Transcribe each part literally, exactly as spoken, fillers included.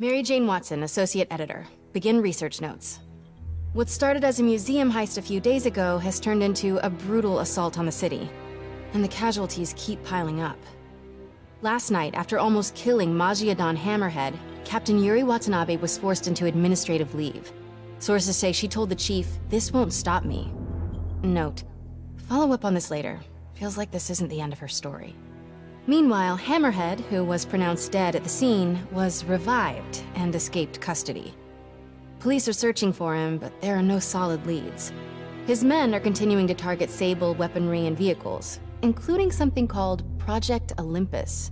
Mary Jane Watson, Associate Editor. Begin research notes. What started as a museum heist a few days ago has turned into a brutal assault on the city, and the casualties keep piling up. Last night, after almost killing Magiadon Hammerhead, Captain Yuri Watanabe was forced into administrative leave. Sources say she told the chief, "This won't stop me." Note, follow up on this later. Feels like this isn't the end of her story. Meanwhile, Hammerhead, who was pronounced dead at the scene, was revived and escaped custody. Police are searching for him, but there are no solid leads. His men are continuing to target Sable weaponry and vehicles, including something called Project Olympus.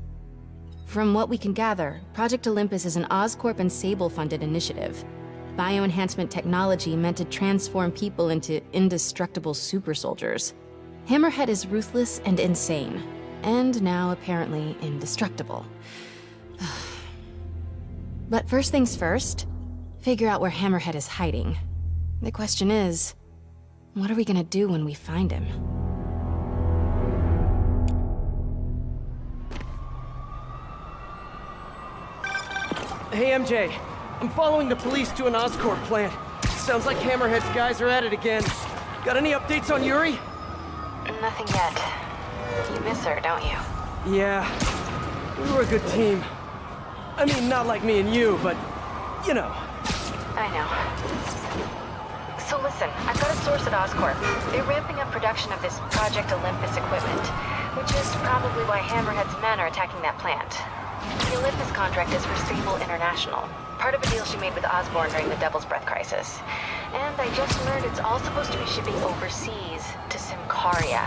From what we can gather, Project Olympus is an Oscorp and Sable-funded initiative. Bioenhancement technology meant to transform people into indestructible super soldiers. Hammerhead is ruthless and insane, and now apparently indestructible. But first things first, figure out where Hammerhead is hiding. The question is, what are we gonna do when we find him? Hey, M J. I'm following the police to an Oscorp plant. Sounds like Hammerhead's guys are at it again. Got any updates on Yuri? Nothing yet. You miss her, don't you? Yeah. We were a good team. I mean, not like me and you, but, you know. I know. So listen, I've got a source at Oscorp. They're ramping up production of this Project Olympus equipment, which is probably why Hammerhead's men are attacking that plant. The Olympus contract is for Sable International, part of a deal she made with Osborn during the Devil's Breath Crisis. And I just learned it's all supposed to be shipping overseas to Symkaria.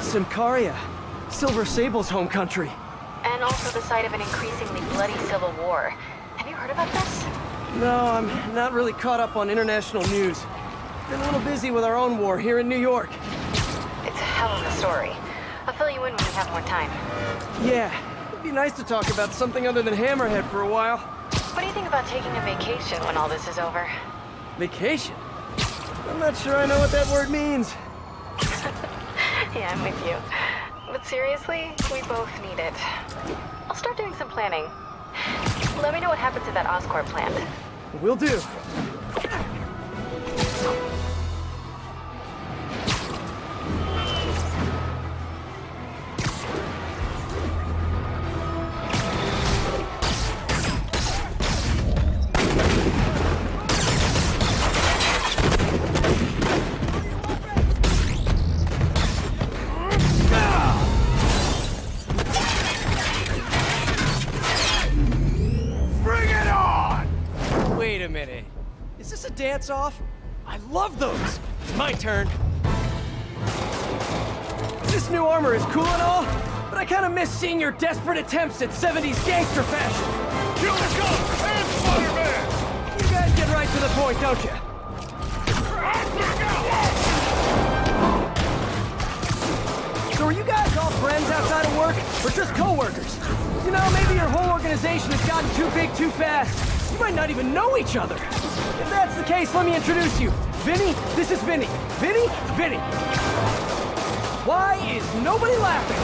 Symkaria? Silver Sable's home country. And also the site of an increasingly bloody civil war. Have you heard about this? No, I'm not really caught up on international news. Been a little busy with our own war here in New York. It's a hell of a story. I'll fill you in when we have more time. Yeah. It'd be nice to talk about something other than Hammerhead for a while. What do you think about taking a vacation when all this is over? Vacation? I'm not sure I know what that word means. Yeah, I'm with you. But seriously, we both need it. I'll start doing some planning. Let me know what happens to that Oscorp plant. Will do. Off. I love those! It's my turn. This new armor is cool and all, but I kind of miss seeing your desperate attempts at seventies gangster fashion. Kill the ghost and Spider-Man! You guys get right to the point, don't you? So are you guys all friends outside of work, or just co-workers? You know, maybe your whole organization has gotten too big too fast. You might not even know each other. If that's the case, let me introduce you. Vinny, this is Vinny. Vinny, Vinny. Why is nobody laughing?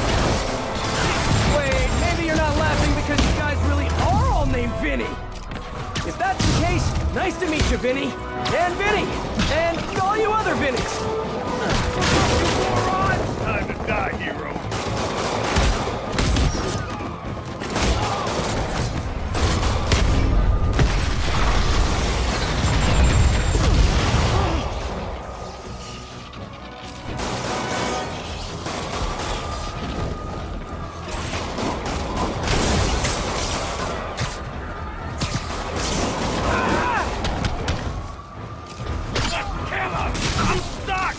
Wait, maybe you're not laughing because you guys really are all named Vinny. If that's the case, nice to meet you, Vinny. And Vinny. And all you other Vinnies. Time to die, hero. I'm stuck!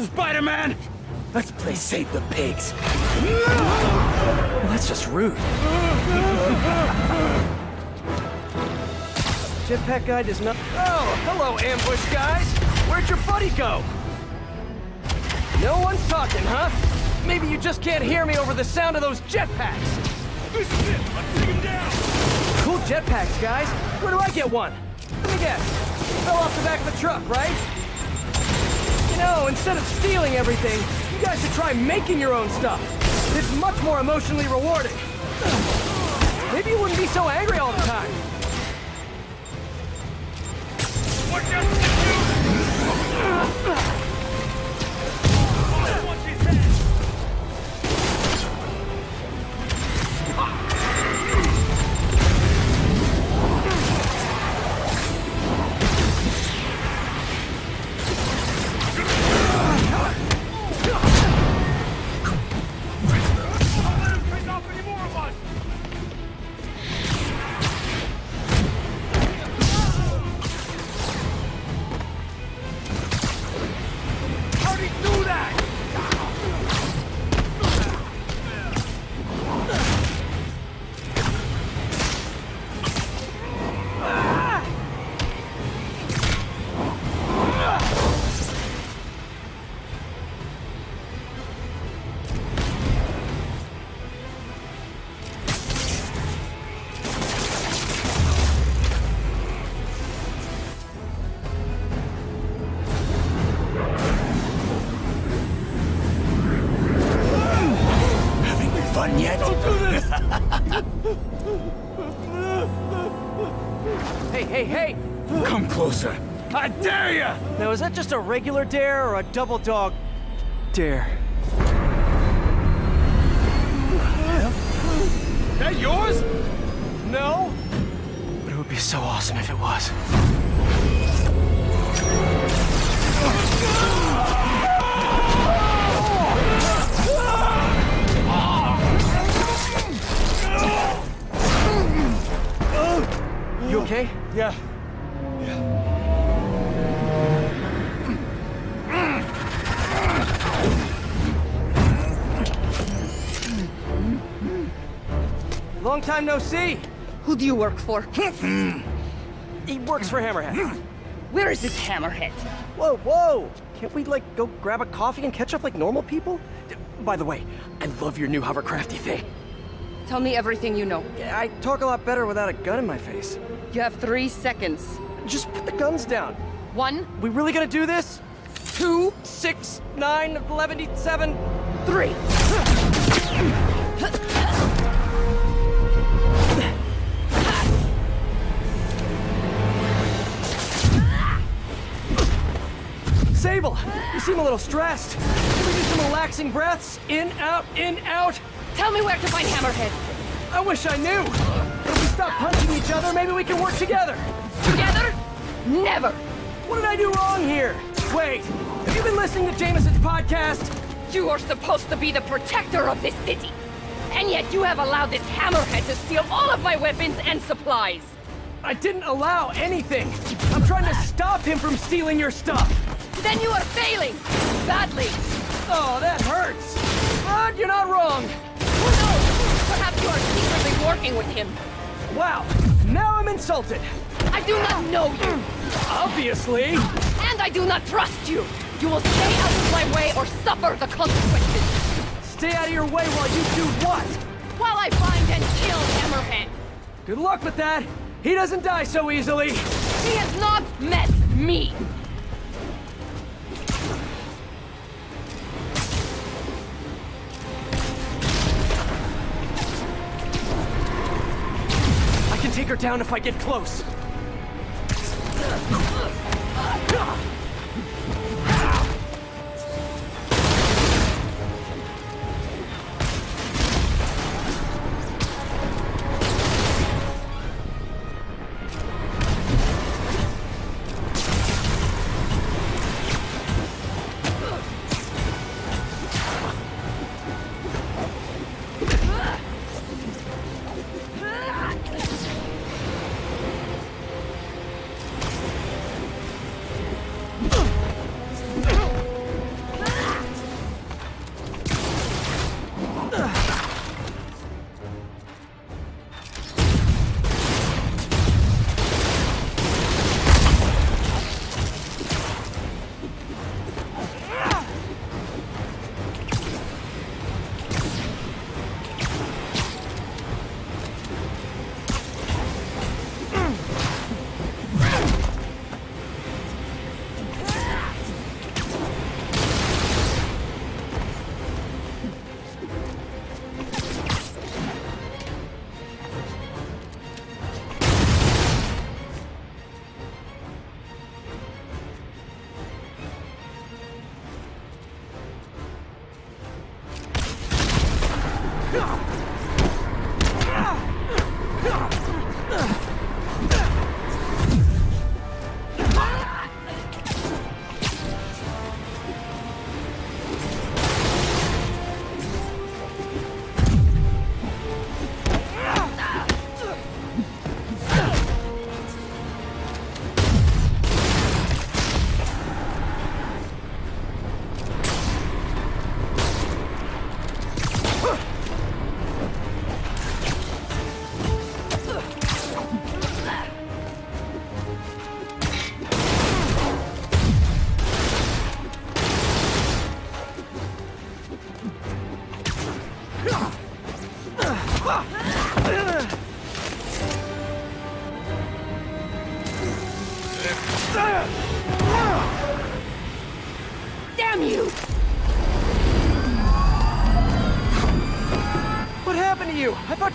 on, Spider-Man! Let's play Save the Pigs. Well, that's just rude. Jetpack guy does not... Oh, hello, ambush guys! Where'd your buddy go? No one's talking, huh? Maybe you just can't hear me over the sound of those jetpacks! This is it! Let's take him down! Cool jetpacks, guys! Where do I get one? Let me guess. It fell off the back of the truck, right? You know, instead of stealing everything, you guys should try making your own stuff. It's much more emotionally rewarding. Maybe you wouldn't be so angry all the time. What does it do? Now, is that just a regular dare or a double dog dare? Is that yours? No? But it would be so awesome if it was. You okay? Yeah. Long time no see. Who do you work for? He works for Hammerhead. Where is this Hammerhead? Whoa, whoa! Can't we, like, go grab a coffee and catch up like normal people? By the way, I love your new hovercrafty thing. Tell me everything you know. I talk a lot better without a gun in my face. You have three seconds. Just put the guns down. One. We really gonna do this? Two, six, nine, eleven, seven, three. Sable, you seem a little stressed. Can we do some relaxing breaths? In, out, in, out. Tell me where to find Hammerhead. I wish I knew. If we stop punching each other, maybe we can work together. Together? Never. What did I do wrong here? Wait, have you been listening to Jameson's podcast? You are supposed to be the protector of this city. And yet you have allowed this Hammerhead to steal all of my weapons and supplies. I didn't allow anything. I'm trying to stop him from stealing your stuff. Then you are failing! Badly! Oh, that hurts! But you're not wrong! Who knows? Perhaps you are secretly working with him. Wow! Now I'm insulted! I do not know you! Obviously! And I do not trust you! You will stay out of my way or suffer the consequences! Stay out of your way while you do what? While I find and kill Hammerhead! Good luck with that! He doesn't die so easily! He has not met me! Take her down if I get close.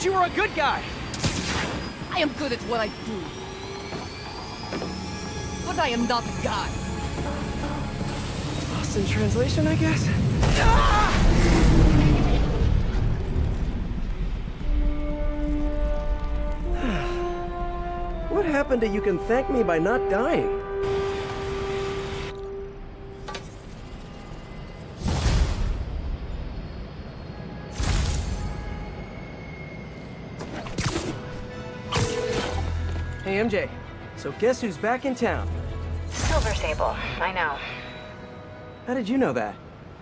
You were a good guy. I am good at what I do. But I am not a god. Lost in translation, I guess. Ah! What happened to you can thank me by not dying? M J, so guess who's back in town? Silver Sable, I know. How did you know that?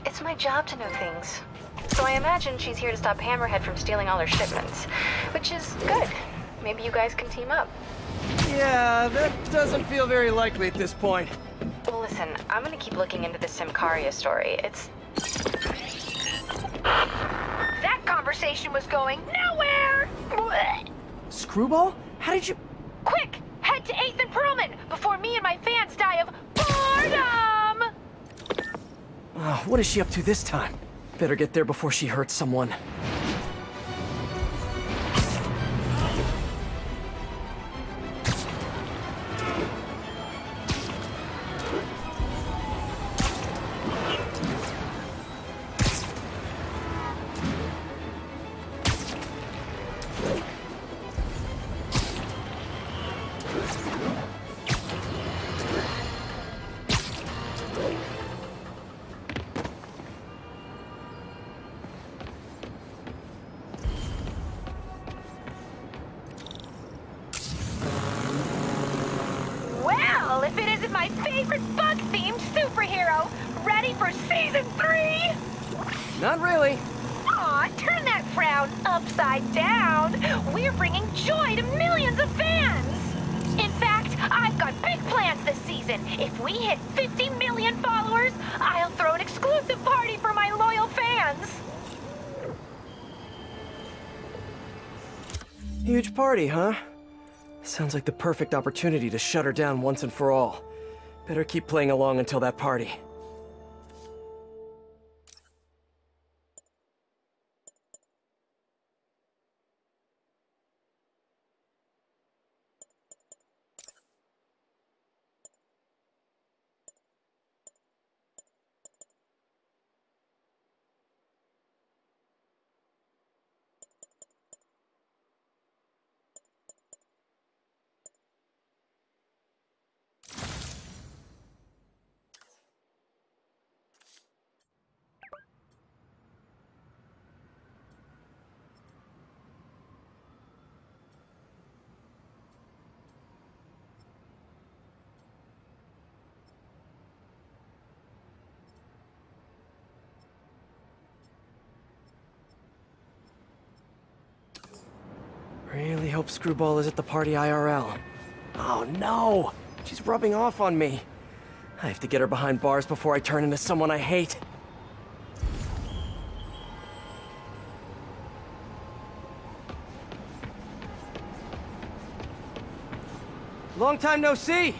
It's my job to know things. So I imagine she's here to stop Hammerhead from stealing all her shipments, which is good. Maybe you guys can team up. Yeah, that doesn't feel very likely at this point. Well, listen, I'm gonna keep looking into the Symkaria story. It's... That conversation was going nowhere! Screwball? How did you... Quick! Head to eighth and Perlman before me and my fans die of boredom! Oh, what is she up to this time? Better get there before she hurts someone. Party, huh? Sounds like the perfect opportunity to shut her down once and for all. Better keep playing along until that party. Really hope Screwball is at the party I R L. Oh no! She's rubbing off on me. I have to get her behind bars before I turn into someone I hate. Long time no see!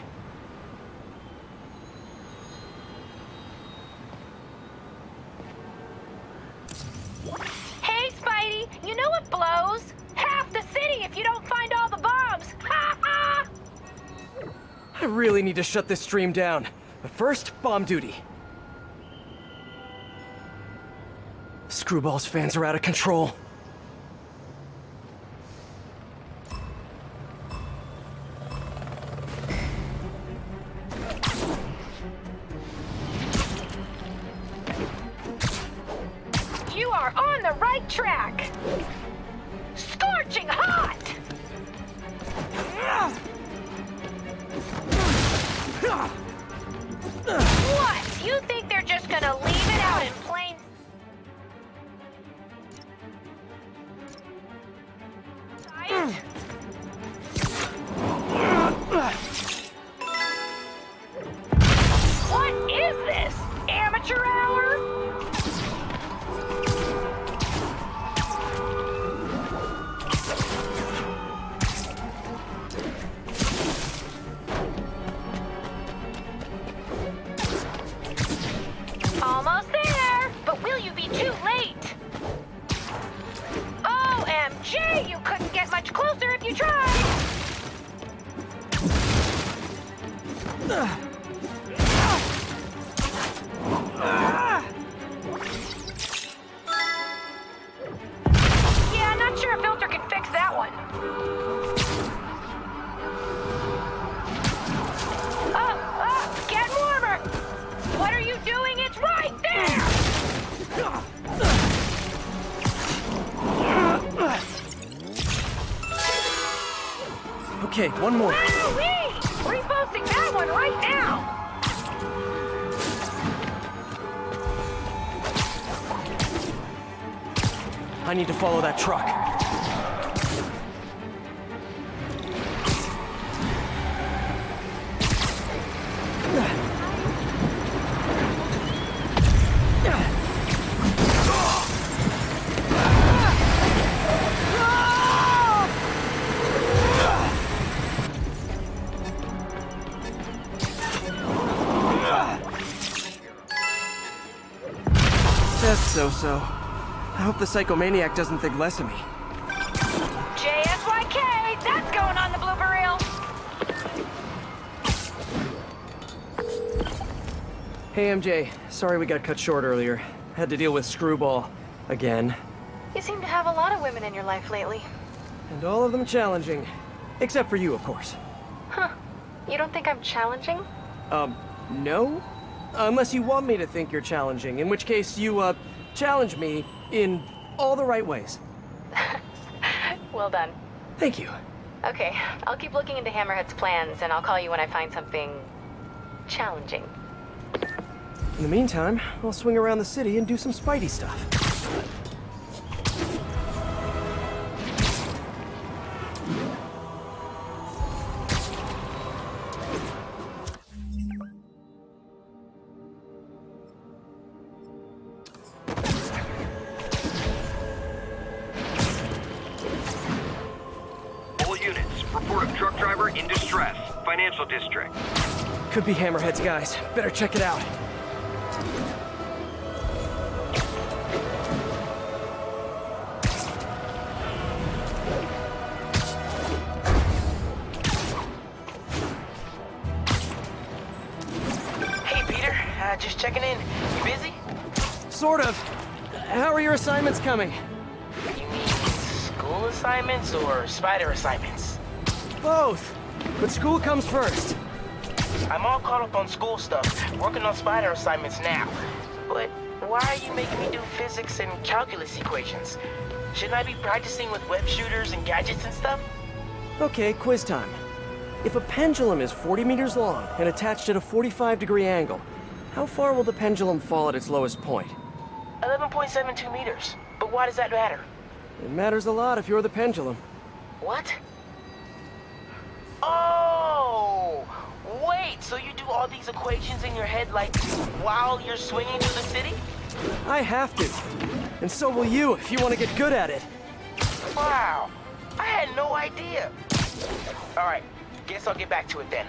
Hey, Spidey! You know what blows? If you don't find all the bombs! Ha ha! I really need to shut this stream down. But first, bomb duty. Screwball's fans are out of control. You are on the right track. Scorching hot! What? You think they're just gonna leave it out in plain... sight? What is this? Amateur hour? Jay, you couldn't get much closer if you tried! Yeah, not sure a filter can fix that one. Up, up, get warmer! What are you doing? It's right there! Okay, one more. Wowee! Reposting that one right now! I need to follow that truck. So-so. I hope the psychomaniac doesn't think less of me. J S Y K! That's going on the blooper reel! Hey, M J. Sorry we got cut short earlier. Had to deal with Screwball. Again. You seem to have a lot of women in your life lately. And all of them challenging. Except for you, of course. Huh. You don't think I'm challenging? Um, no? Unless you want me to think you're challenging, in which case you, uh... challenge me in all the right ways. Well done. Thank you. Okay, I'll keep looking into Hammerhead's plans, and I'll call you when I find something... challenging. In the meantime, I'll swing around the city and do some Spidey stuff. Could be Hammerhead's guys. Better check it out. Hey, Peter. Uh, just checking in. You busy? Sort of. How are your assignments coming? You mean school assignments or spider assignments? Both. But school comes first. I'm all caught up on school stuff, working on spider assignments now. But why are you making me do physics and calculus equations? Shouldn't I be practicing with web shooters and gadgets and stuff? Okay, quiz time. If a pendulum is forty meters long and attached at a forty-five degree angle, how far will the pendulum fall at its lowest point? eleven point seven two meters. But why does that matter? It matters a lot if you're the pendulum. What? Oh! Wait, so you do all these equations in your head, like, while you're swinging through the city? I have to. And so will you, if you want to get good at it. Wow. I had no idea. All right. Guess I'll get back to it then.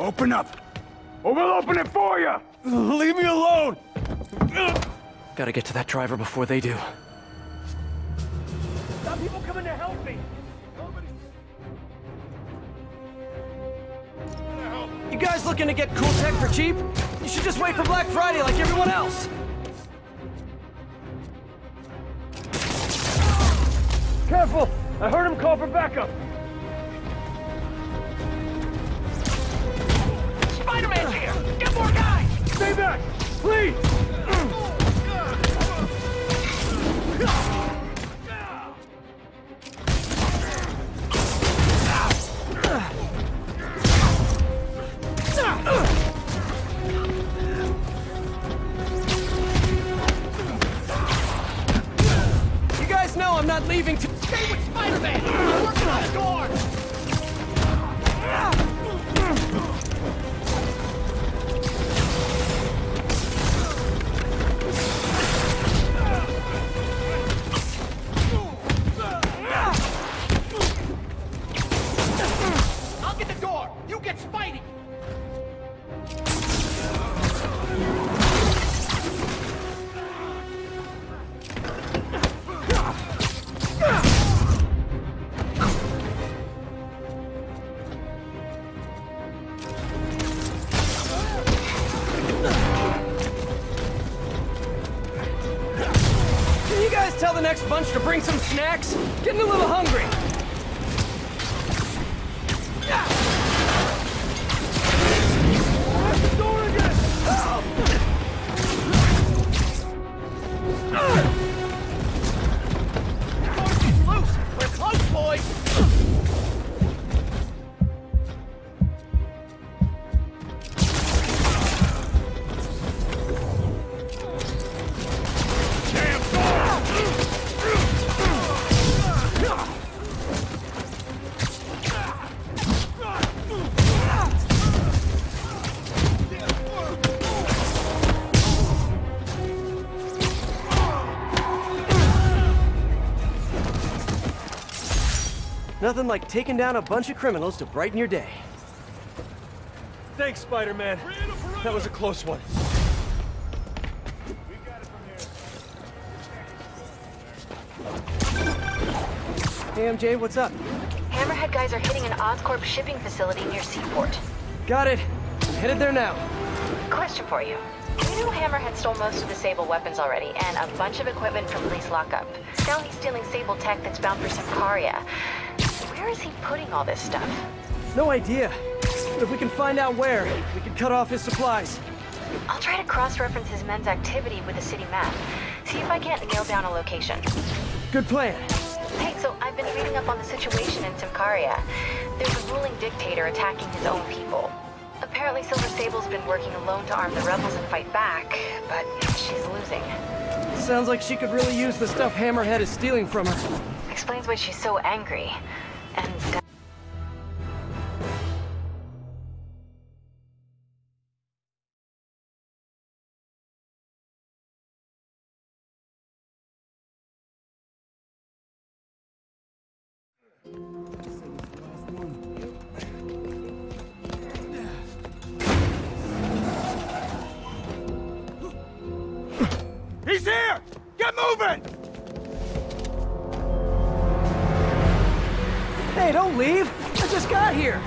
Open up, or we'll open it for you! Leave me alone! Gotta get to that driver before they do. Some people coming to help me! Help me. You guys looking to get cool tech for cheap? You should just wait for Black Friday like everyone else. Careful! I heard him call for backup! Spider-Man's here! Get more guys! Stay back! Please! You guys know I'm not leaving to stay with Spider-Man! I'm working on the door! To bring some snacks? Getting a little hungry. Nothing like taking down a bunch of criminals to brighten your day. Thanks, Spider-Man. That was a close one. Hey, M J, what's up? Hammerhead guys are hitting an Oscorp shipping facility near Seaport. Got it. I'm headed there now. Question for you. You know Hammerhead stole most of the Sable weapons already, and a bunch of equipment from police lockup. Now he's stealing Sable tech that's bound for Symkaria. Where is he putting all this stuff? No idea. But if we can find out where, we can cut off his supplies. I'll try to cross-reference his men's activity with the city map. See if I can't nail down a location. Good plan. Hey, so I've been reading up on the situation in Symkaria. There's a ruling dictator attacking his own people. Apparently Silver Sable's been working alone to arm the rebels and fight back, but she's losing. Sounds like she could really use the stuff Hammerhead is stealing from her. Explains why she's so angry. And he's here! Get moving! Hey, don't leave! I just got here!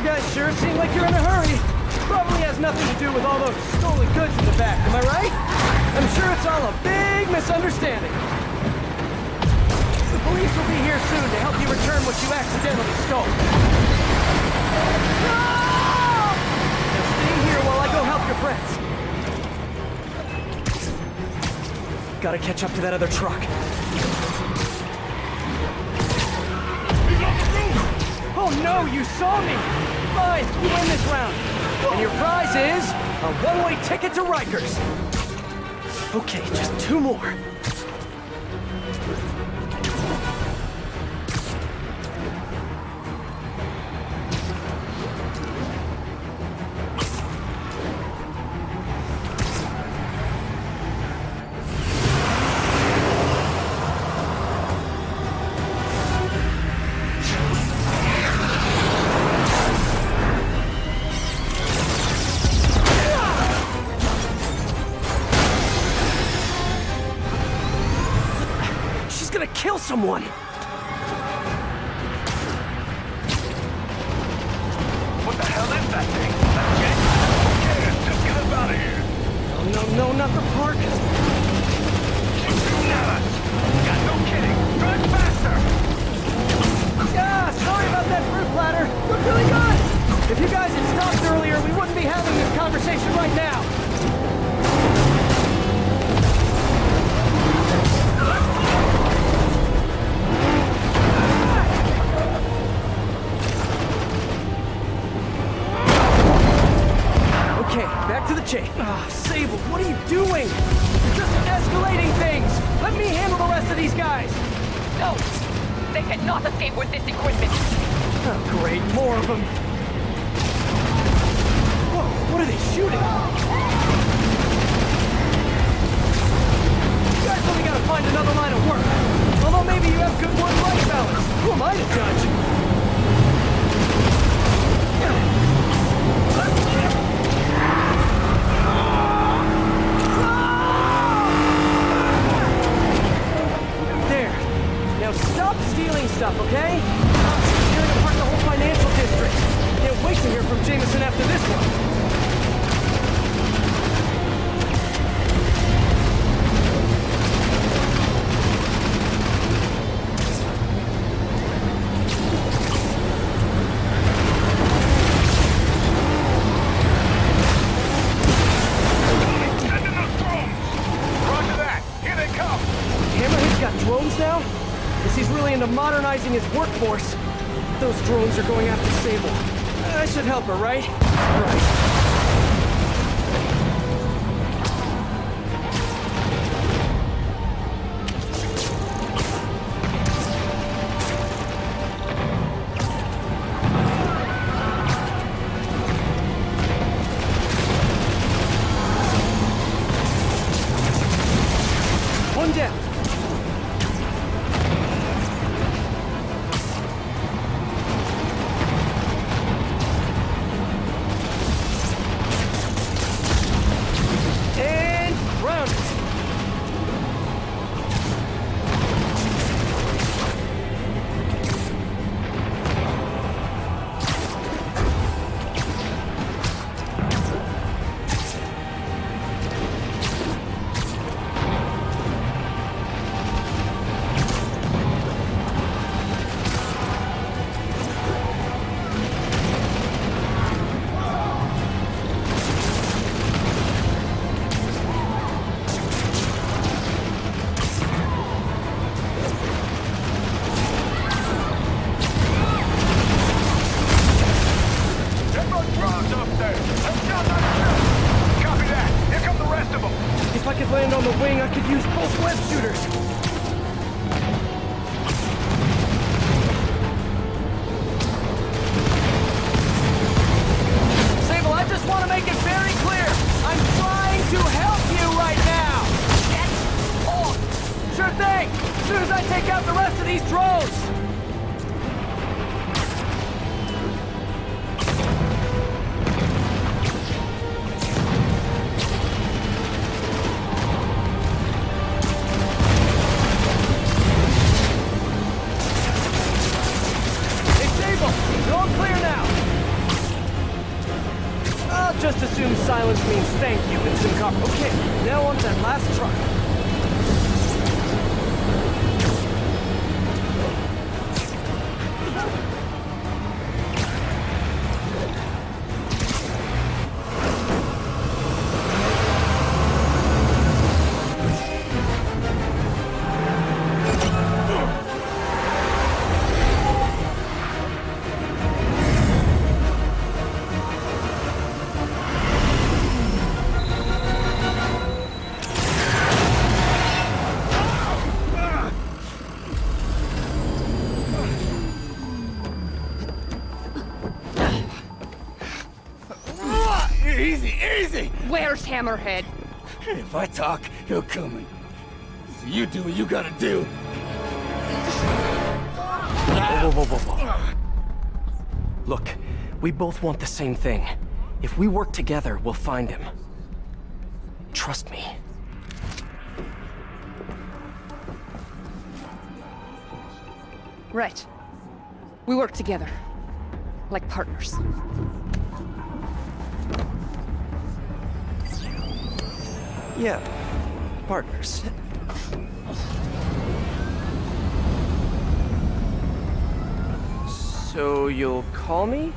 You guys sure seem like you're in a hurry. Probably has nothing to do with all those stolen goods in the back, am I right? I'm sure it's all a big misunderstanding. The police will be here soon to help you return what you accidentally stole. No! Now stay here while I go help your friends. Gotta catch up to that other truck. He's on the roof! Oh no, you saw me! Fine, you win this round. And your prize is a one-way ticket to Rikers. Okay, just two more. kill someone! What the hell is that thing? That jet? Get it! Just get up out of here! No, no, no, not the park! She's shooting at us! Got no kidding! Drive faster! Yeah, sorry about that fruit platter! Looked really good! If you guys had stopped earlier, we wouldn't be having this conversation right now! Ah, Sable, what are you doing? You're just escalating things! Let me handle the rest of these guys! No! They cannot escape with this equipment! Oh, great, more of them! Whoa, what are they shooting? You guys only gotta find another line of work! Although maybe you have good work-life balance! Who am I to judge? Stop stealing stuff, okay? I'm tearing apart the whole financial district. Can't wait to hear from Jameson after this one. Modernizing his workforce. Those drones are going after Sable. I should help her, right? All right. Hammerhead. If I talk, you're coming. So you do what you gotta do. Whoa, whoa, whoa, whoa, whoa. Look, we both want the same thing. If we work together, we'll find him. Trust me. Right. We work together. Like partners. Yeah. Partners. So you'll call me?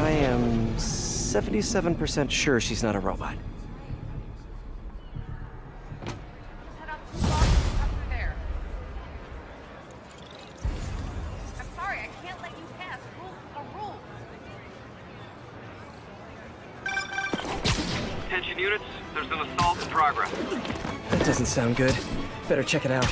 I am seventy-seven percent sure she's not a robot. Sound good. Better check it out.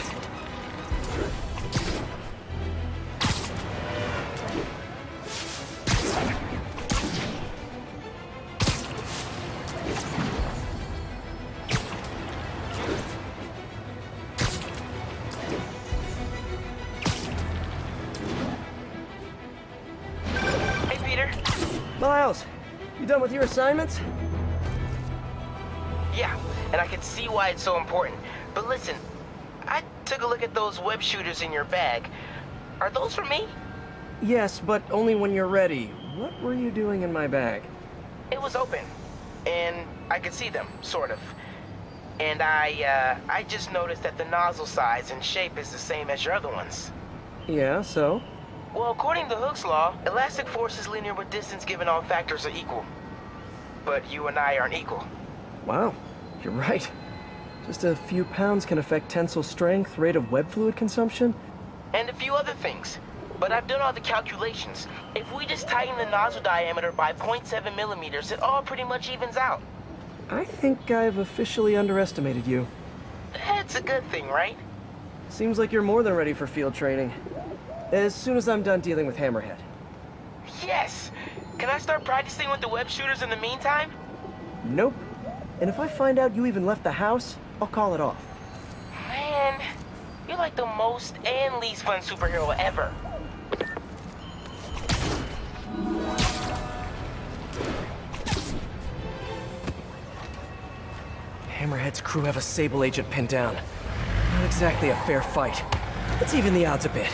Hey, Peter. Miles, you done with your assignments? Yeah, and I can see why it's so important. But listen, I took a look at those web shooters in your bag. Are those for me? Yes, but only when you're ready. What were you doing in my bag? It was open, and I could see them, sort of. And I, uh, I just noticed that the nozzle size and shape is the same as your other ones. Yeah, so? Well, according to Hooke's law, elastic force is linear with distance given all factors are equal. But you and I aren't equal. Wow, you're right. Just a few pounds can affect tensile strength, rate of web fluid consumption, and a few other things. But I've done all the calculations. If we just tighten the nozzle diameter by zero point seven millimeters, it all pretty much evens out. I think I've officially underestimated you. That's a good thing, right? Seems like you're more than ready for field training. As soon as I'm done dealing with Hammerhead. Yes! Can I start practicing with the web shooters in the meantime? Nope. And if I find out you even left the house, I'll call it off. Man, you're like the most and least fun superhero ever. Hammerhead's crew have a Sable agent pinned down. Not exactly a fair fight. Let's even the odds a bit.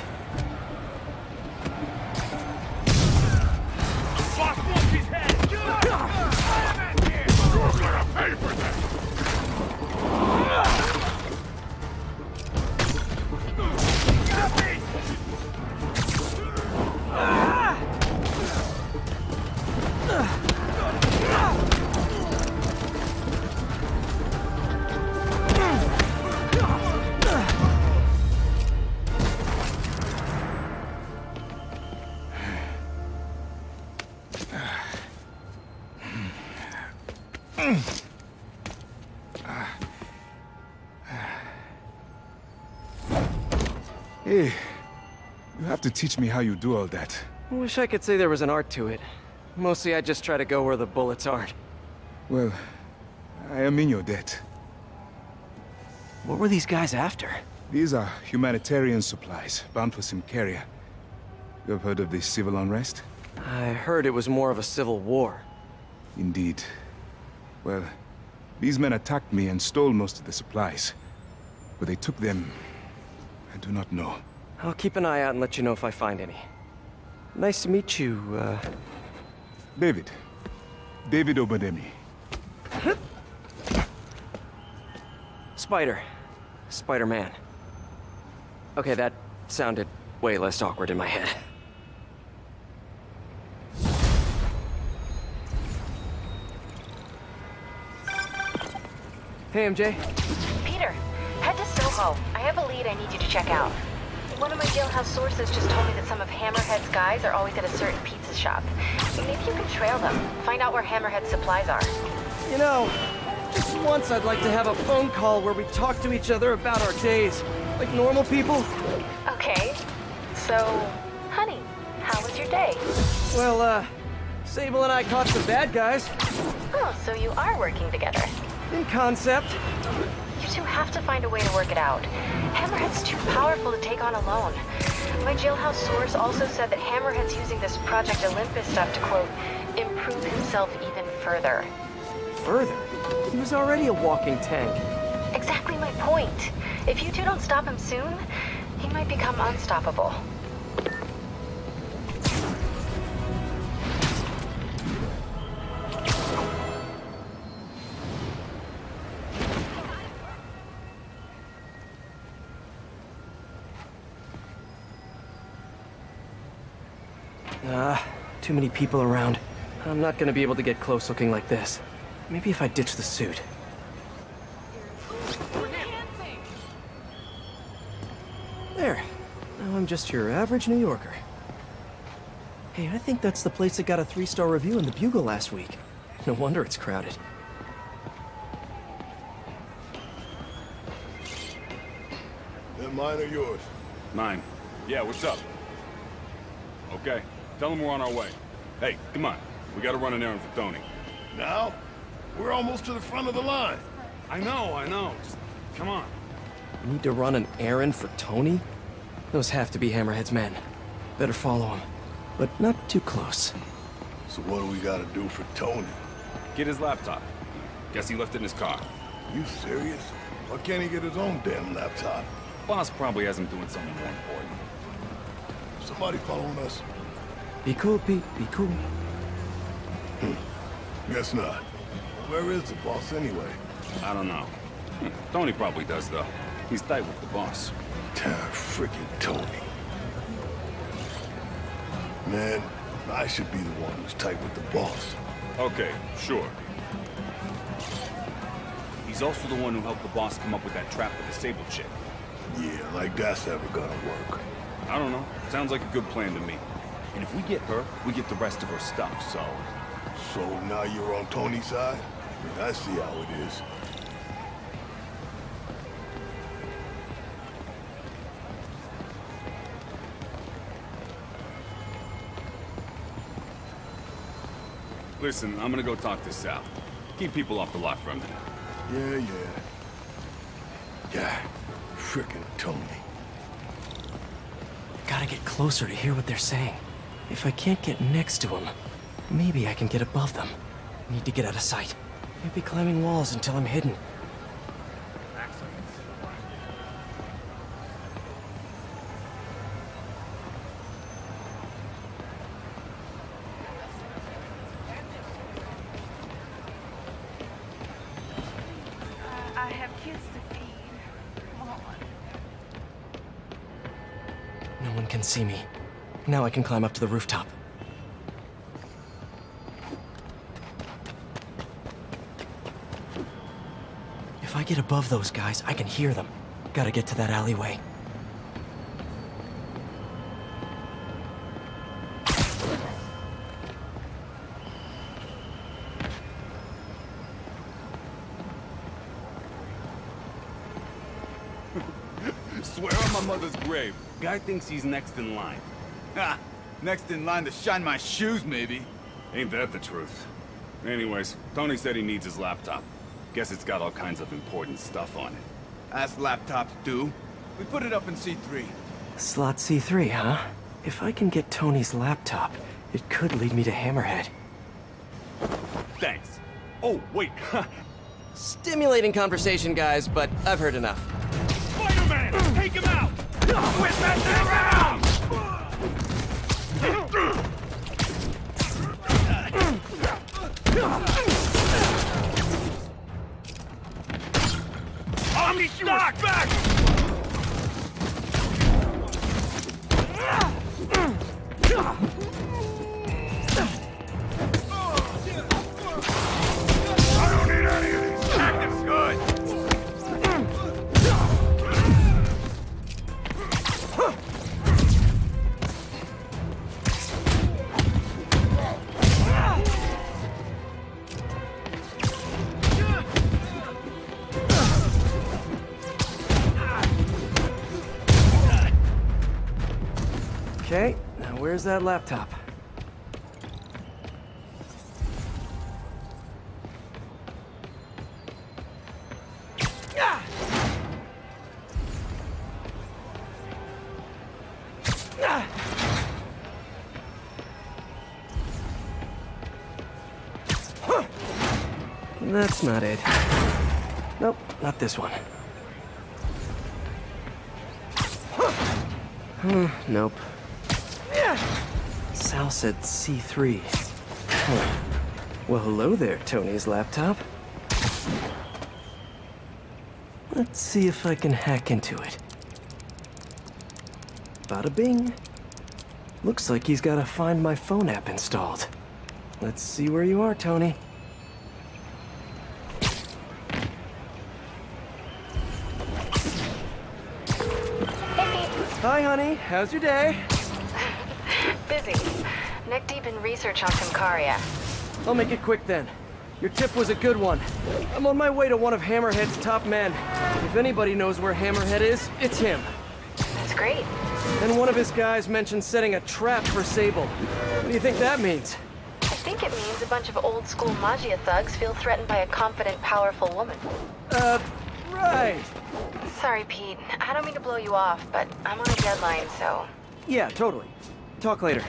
Hey, you have to teach me how you do all that. I wish I could say there was an art to it. Mostly I just try to go where the bullets aren't. Well, I am in your debt. What were these guys after? These are humanitarian supplies, bound for Symkaria. You have heard of the civil unrest? I heard it was more of a civil war. Indeed. Well, these men attacked me and stole most of the supplies. But they took them... I do not know. I'll keep an eye out and let you know if I find any. Nice to meet you, uh... David. David Obademi. Spider. Spider-Man. Okay, that sounded way less awkward in my head. Hey, M J. Peter. Head to Soho. I have a lead I need you to check out. One of my jailhouse sources just told me that some of Hammerhead's guys are always at a certain pizza shop. Maybe you can trail them. Find out where Hammerhead's supplies are. You know, just once I'd like to have a phone call where we talk to each other about our days. Like normal people. Okay. So, honey, how was your day? Well, uh, Sable and I caught some bad guys. Oh, so you are working together. In concept. You two have to find a way to work it out. Hammerhead's too powerful to take on alone. My jailhouse source also said that Hammerhead's using this Project Olympus stuff to, quote, improve himself even further. Further? He was already a walking tank. Exactly my point. If you two don't stop him soon, he might become unstoppable. Ah, uh, too many people around. I'm not gonna be able to get close looking like this. Maybe if I ditch the suit. There. Now I'm just your average New Yorker. Hey, I think that's the place that got a three-star review in the Bugle last week. No wonder it's crowded. Then mine or yours? Mine. Yeah, what's up? Okay, tell them we're on our way. Hey, come on. We gotta run an errand for Tony. Now? We're almost to the front of the line. I know, I know. Just come on. Need to run an errand for Tony? Those have to be Hammerhead's men. Better follow him, but not too close. So what do we gotta do for Tony? Get his laptop. Guess he left it in his car. You serious? Why can't he get his own damn laptop? Boss probably has him doing something more important. Somebody following us. Be cool, Pete. Be cool. Hmm. Guess not. Where is the boss anyway? I don't know. Tony probably does, though. He's tight with the boss. Ah, freaking Tony. Man, I should be the one who's tight with the boss. Okay, sure. He's also the one who helped the boss come up with that trap for the Sable chick. Yeah, like that's ever gonna work. I don't know. Sounds like a good plan to me. And if we get her, we get the rest of her stuff, so... So now you're on Tony's side? I mean, I see how it is. Listen, I'm gonna go talk this out. Keep people off the lot for a minute. Yeah, yeah. Yeah, frickin' Tony. Gotta get closer to hear what they're saying. If I can't get next to them, maybe I can get above them. Need to get out of sight. Maybe climbing walls until I'm hidden. See me. Now I can climb up to the rooftop. If I get above those guys, I can hear them. Gotta get to that alleyway. Swear on my mother's grave. Guy thinks he's next in line. Ha! Next in line to shine my shoes, maybe. Ain't that the truth. Anyways, Tony said he needs his laptop. Guess it's got all kinds of important stuff on it. As laptops do. We put it up in C three. Slot C three, huh? If I can get Tony's laptop, it could lead me to Hammerhead. Thanks. Oh, wait. Stimulating conversation, guys, but I've heard enough. Spider-Man! Take him out! Quit messing around! Omni, knock back! I don't need any of these. Active's good. Okay, now where's that laptop? That's not it. Nope, not this one. Uh, nope. Sal said C three. Huh. Well, hello there, Tony's laptop. Let's see if I can hack into it. Bada bing. Looks like he's got a Find My Phone app installed. Let's see where you are, Tony. Hi, honey. How's your day? Busy. Neck deep in research on Symkaria. I'll make it quick then. Your tip was a good one. I'm on my way to one of Hammerhead's top men. If anybody knows where Hammerhead is, it's him. That's great. And one of his guys mentioned setting a trap for Sable. What do you think that means? I think it means a bunch of old-school Magia thugs feel threatened by a confident, powerful woman. Uh, right. Sorry, Pete. I don't mean to blow you off, but I'm on a deadline, so... Yeah, totally. Talk later.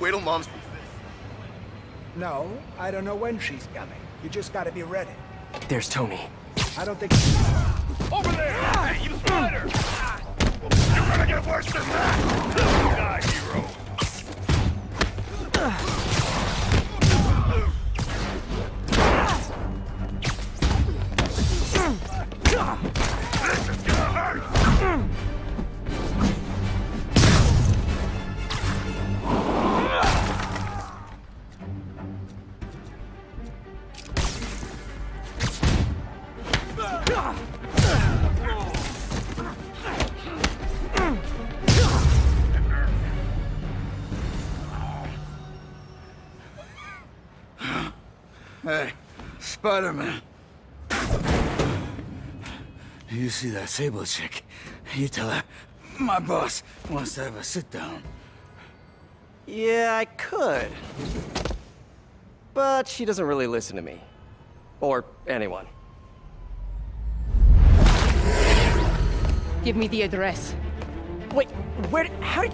Wait till Mom's... No, I don't know when she's coming. You just gotta be ready. There's Tony. I don't think... Over there! Hey, you spider! You're gonna get worse than that! Die, hero! This is gonna hurt! Hey, Spider-Man. You see that Sable chick? You tell her, my boss wants to have a sit-down. Yeah, I could. But she doesn't really listen to me. Or anyone. Give me the address. Wait, where, how did...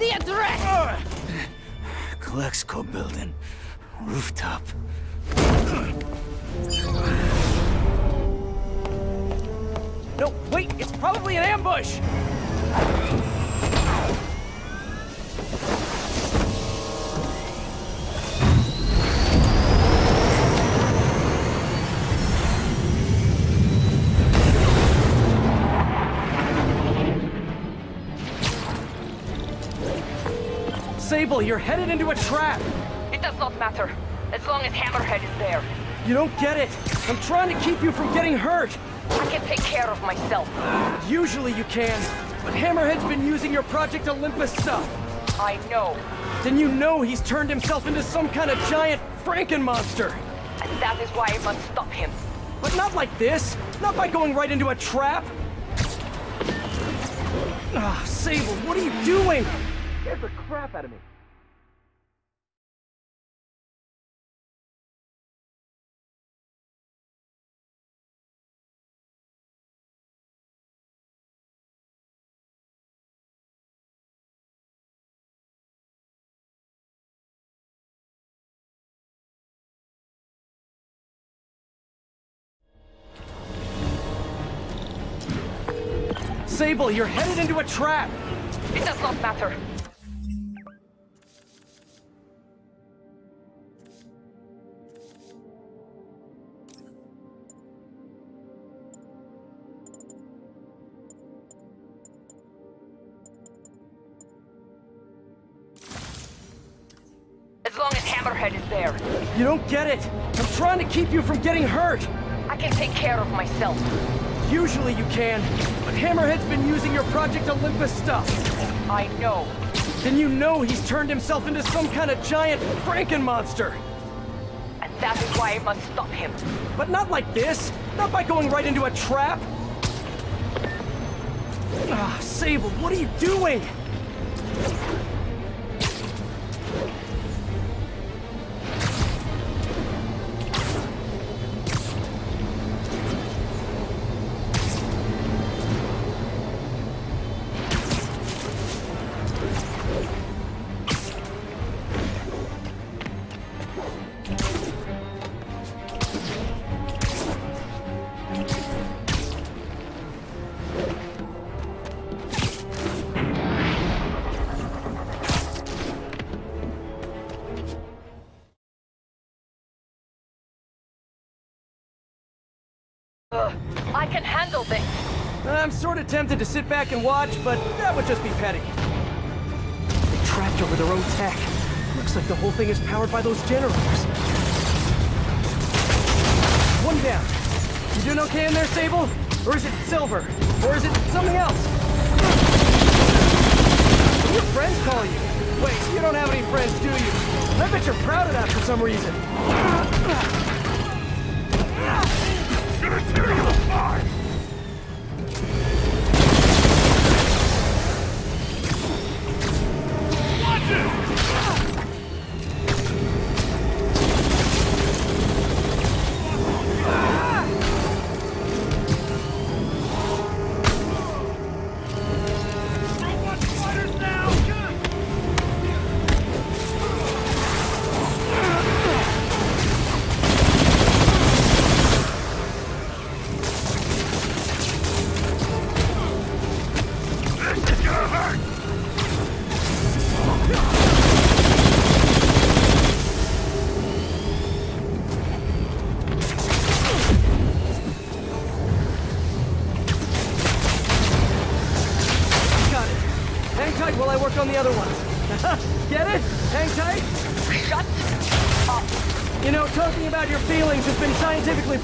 The address! Uh, Klexico building. Rooftop. No, wait, it's probably an ambush! Sable, you're headed into a trap! It does not matter. As long as Hammerhead is there. You don't get it! I'm trying to keep you from getting hurt! I can take care of myself. Usually you can, but Hammerhead's been using your Project Olympus stuff. I know. Then you know he's turned himself into some kind of giant Franken-monster. And that is why I must stop him. But not like this! Not by going right into a trap! Ah, oh, Sable, what are you doing? Get the crap out of me. Sable, you're headed into a trap! It does not matter. As long as Hammerhead is there. You don't get it! I'm trying to keep you from getting hurt! I can take care of myself. Usually you can, but Hammerhead's been using your Project Olympus stuff. I know. Then you know he's turned himself into some kind of giant Franken-monster. And that is why I must stop him. But not like this. Not by going right into a trap. Ah, Sable, what are you doing? Ugh, I can handle this. I'm sort of tempted to sit back and watch, but that would just be petty. They're trapped over their own tech. Looks like the whole thing is powered by those generators. One down. You doing okay in there, Sable? Or is it Silver? Or is it something else? Your friends call you. Wait, you don't have any friends, do you? I bet you're proud of that for some reason.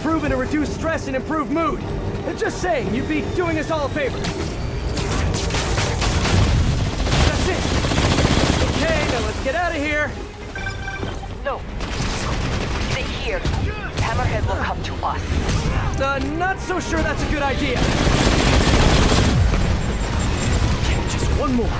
Proven to reduce stress and improve mood. Just saying, you'd be doing us all a favor. That's it. Okay, now let's get out of here. No. Stay here. Hammerhead will come to us. Uh, not so sure that's a good idea. Okay, just one more.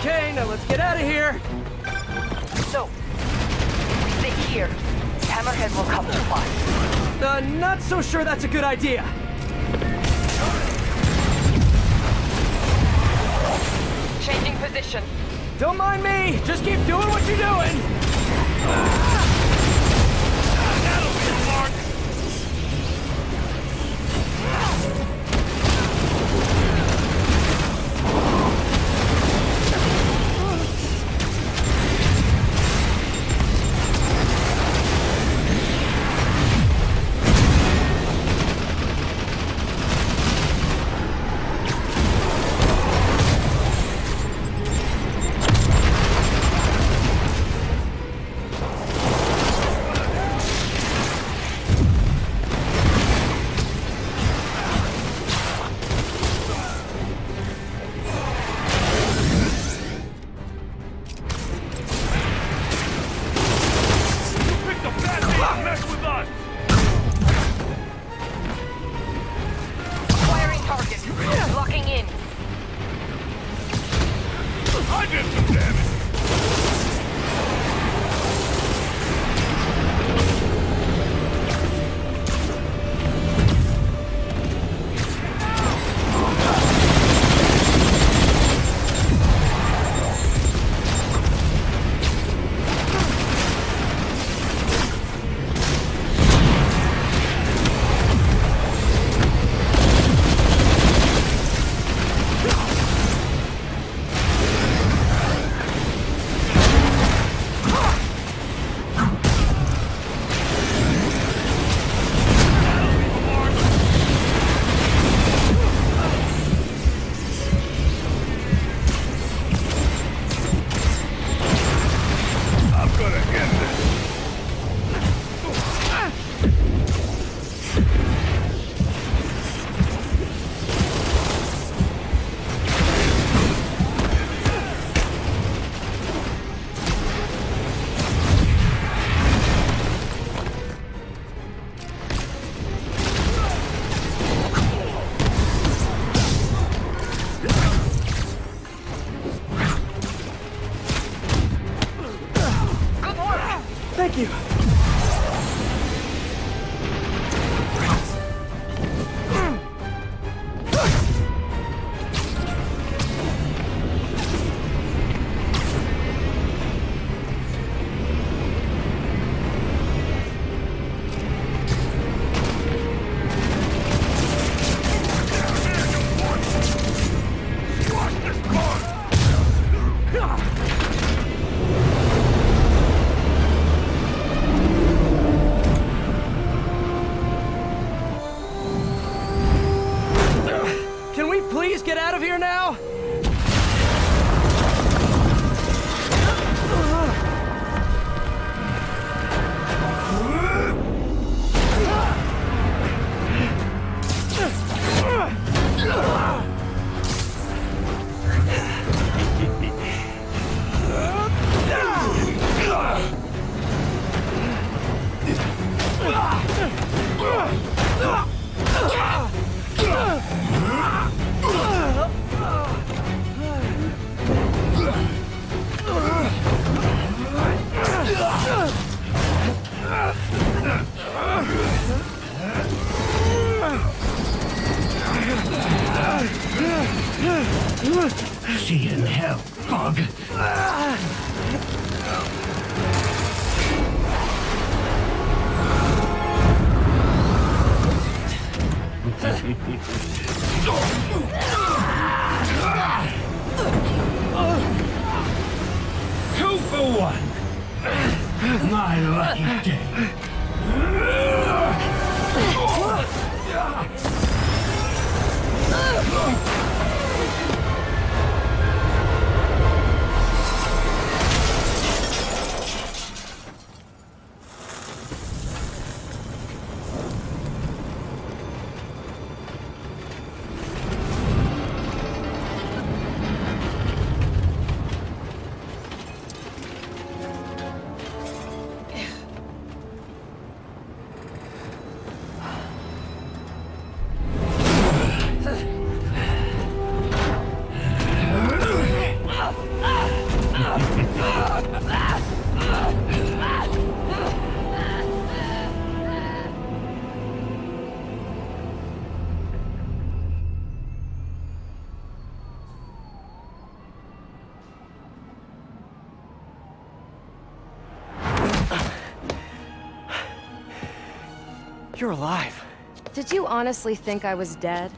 Okay, now let's get out of here. So, stay here. Hammerhead will come to us. Uh, not so sure that's a good idea. Changing position. Don't mind me. Just keep doing what you're doing. Ah! you. See you in hell, bug. Two for one. My lucky day. You're alive. Did you honestly think I was dead?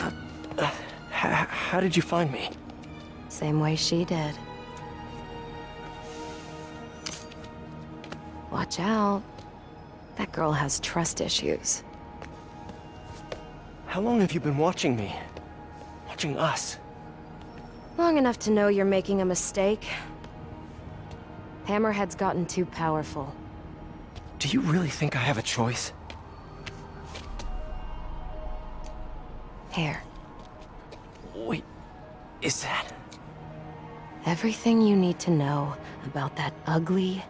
Uh, uh, how did you find me? Same way she did. Watch out. That girl has trust issues. How long have you been watching me? Watching us? Long enough to know you're making a mistake. Hammerhead's gotten too powerful. Do you really think I have a choice? Here. Wait, is that... everything you need to know about that ugly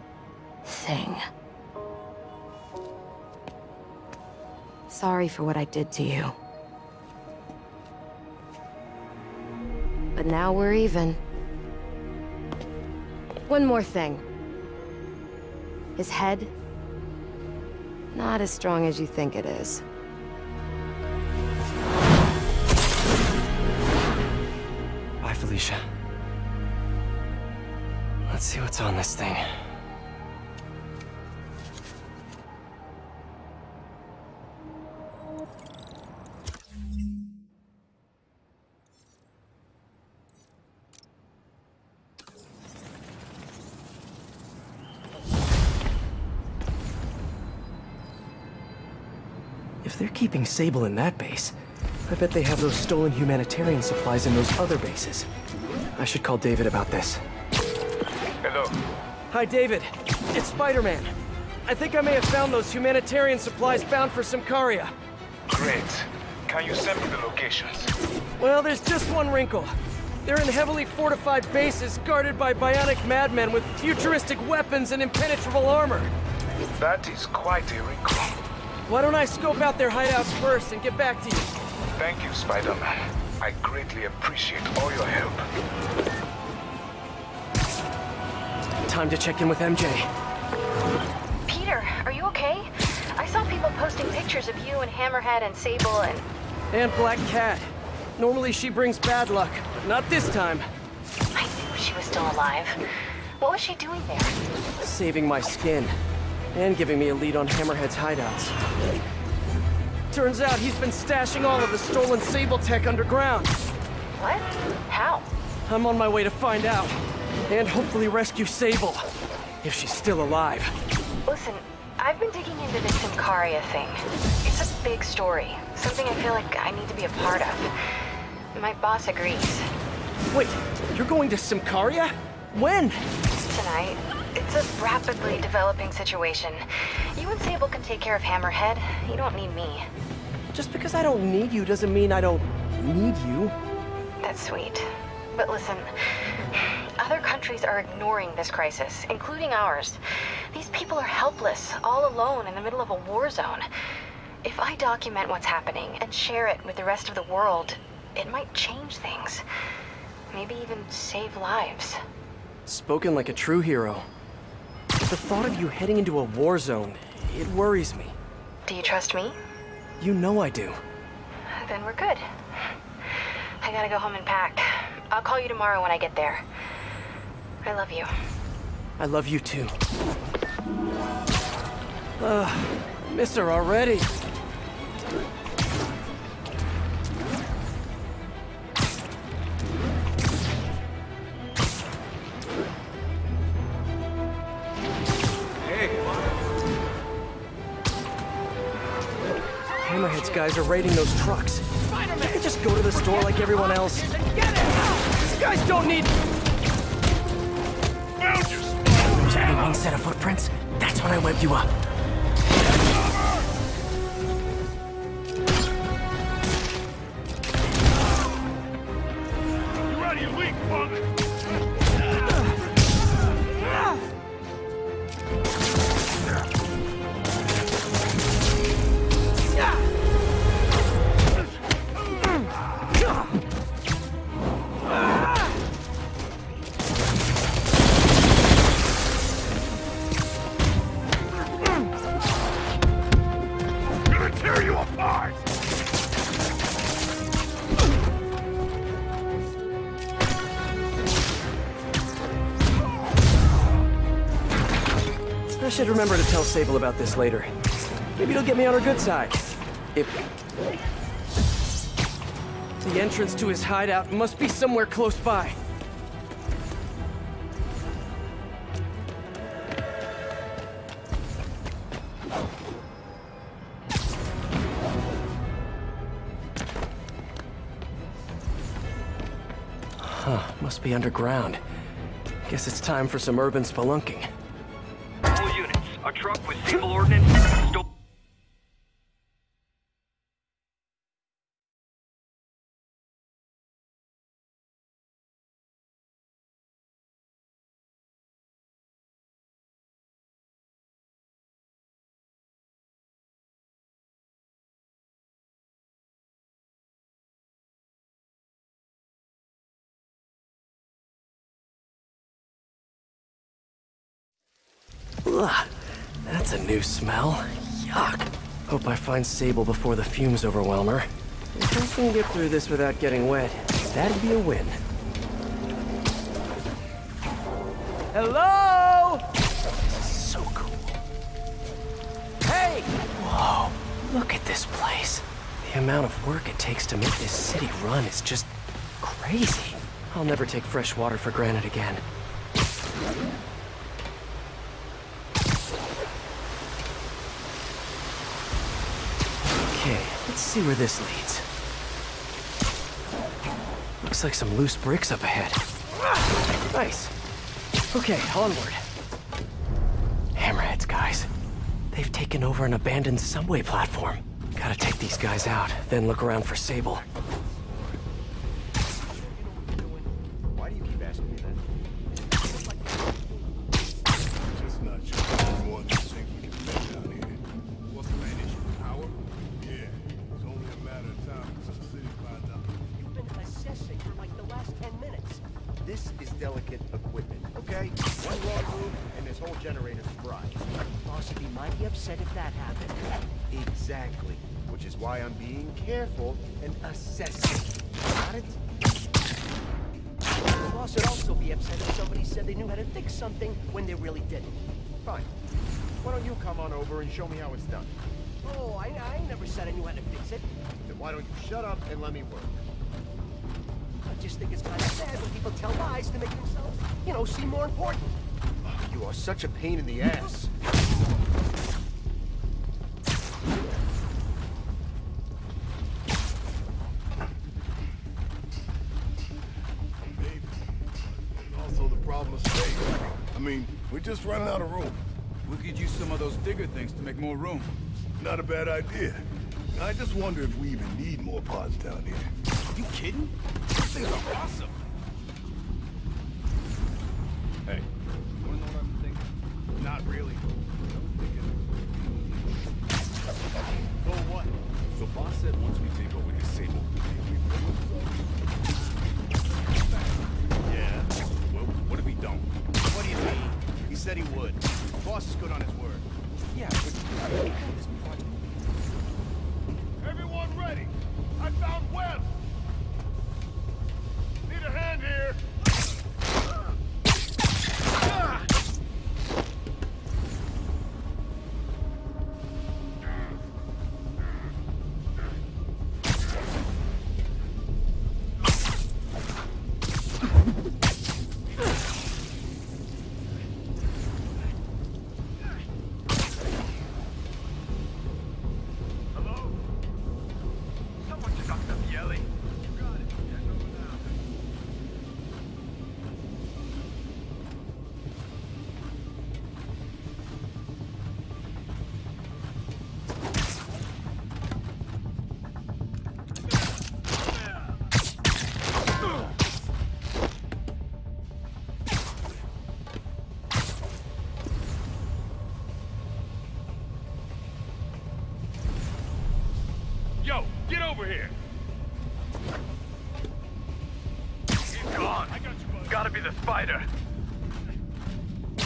thing. Sorry for what I did to you. But now we're even. One more thing. His head... not as strong as you think it is. Bye, Felicia. Let's see what's on this thing. Keeping Sable in that base. I bet they have those stolen humanitarian supplies in those other bases. I should call David about this. Hello. Hi, David. It's Spider-Man. I think I may have found those humanitarian supplies bound for Symkaria. Great. Can you send me the locations? Well, there's just one wrinkle. They're in heavily fortified bases guarded by bionic madmen with futuristic weapons and impenetrable armor. That is quite a wrinkle. Why don't I scope out their hideouts first and get back to you? Thank you, Spider-Man. I greatly appreciate all your help. Time to check in with M J. Peter, are you okay? I saw people posting pictures of you and Hammerhead and Sable and... And Black Cat. Normally she brings bad luck, but not this time. I knew she was still alive. What was she doing there? Saving my skin. And giving me a lead on Hammerhead's hideouts. Turns out he's been stashing all of the stolen Sable tech underground. What? How? I'm on my way to find out. And hopefully rescue Sable. If she's still alive. Listen, I've been digging into this Symkaria thing. It's a big story. Something I feel like I need to be a part of. My boss agrees. Wait, you're going to Symkaria? When? Tonight. It's a rapidly developing situation. You and Sable can take care of Hammerhead. You don't need me. Just because I don't need you doesn't mean I don't need you. That's sweet. But listen, other countries are ignoring this crisis, including ours. These people are helpless, all alone in the middle of a war zone. If I document what's happening and share it with the rest of the world, it might change things. Maybe even save lives. Spoken like a true hero. The thought of you heading into a war zone, it worries me. Do you trust me? You know I do. Then we're good. I gotta go home and pack. I'll call you tomorrow when I get there. I love you. I love you too. Ugh, miss her already. Hammerhead's guys are raiding those trucks. They could just go to the store like everyone else. Get it! These guys don't need... There's only one set of footprints. That's when I webbed you up. You're out of your league, punk! I should remember to tell Sable about this later. Maybe it'll get me on her good side. If... The entrance to his hideout must be somewhere close by. Huh, must be underground. Guess it's time for some urban spelunking. A truck with Sable ordnance stolen. Ugh. That's a new smell. Yuck. Hope I find Sable before the fumes overwhelm her. If I can get through this without getting wet, that'd be a win. Hello? This is so cool. Hey! Whoa, look at this place. The amount of work it takes to make this city run is just crazy. I'll never take fresh water for granted again. Let's see where this leads. Looks like some loose bricks up ahead. Nice. Okay, onward. Hammerheads, guys. They've taken over an abandoned subway platform. Gotta take these guys out, then look around for Sable. Why do you keep asking me that? Just not sure if you want to think we can get down here. What's the main issue? Power? You've been assessing for like the last ten minutes. This is delicate equipment. Okay. okay? One wrong move, and this whole generator's fried. Bossy might be upset if that happened. Exactly. Which is why I'm being careful and assessing. Got it? The boss would also be upset if somebody said they knew how to fix something when they really didn't. Fine. Why don't you come on over and show me how it's done? Oh, I, I never said I knew how to fix it. Then why don't you shut up and let me work? I just think it's kind of sad when people tell lies to make themselves, you know, seem more important. You are such a pain in the ass. Also, the problem is space. I mean, we're just running out of room. We could use some of those bigger things to make more room. Not a bad idea. I just wonder if we even need more pods down here. Are you kidding? These things are awesome! Hey, you wanna know what I'm thinking? Not really. I'm thinking... So what? So boss said once we take over this Sable, we will... Yeah? Well, what if we don't? What do you mean? He said he would. Boss is good on his word. Yeah, but... This project... Everyone ready! I found webs! Need a hand here!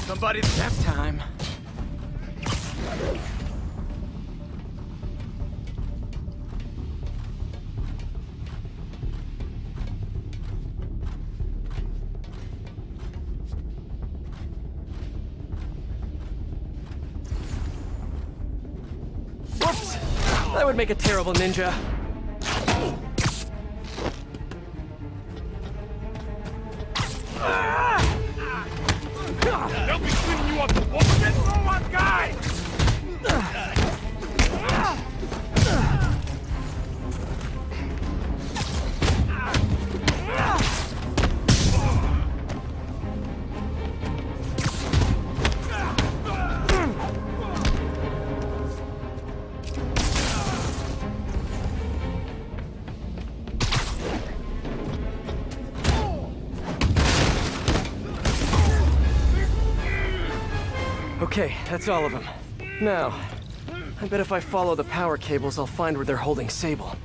Somebody step time. Whoops! That would make a terrible ninja. Okay, that's all of them. Now, I bet if I follow the power cables, I'll find where they're holding Sable.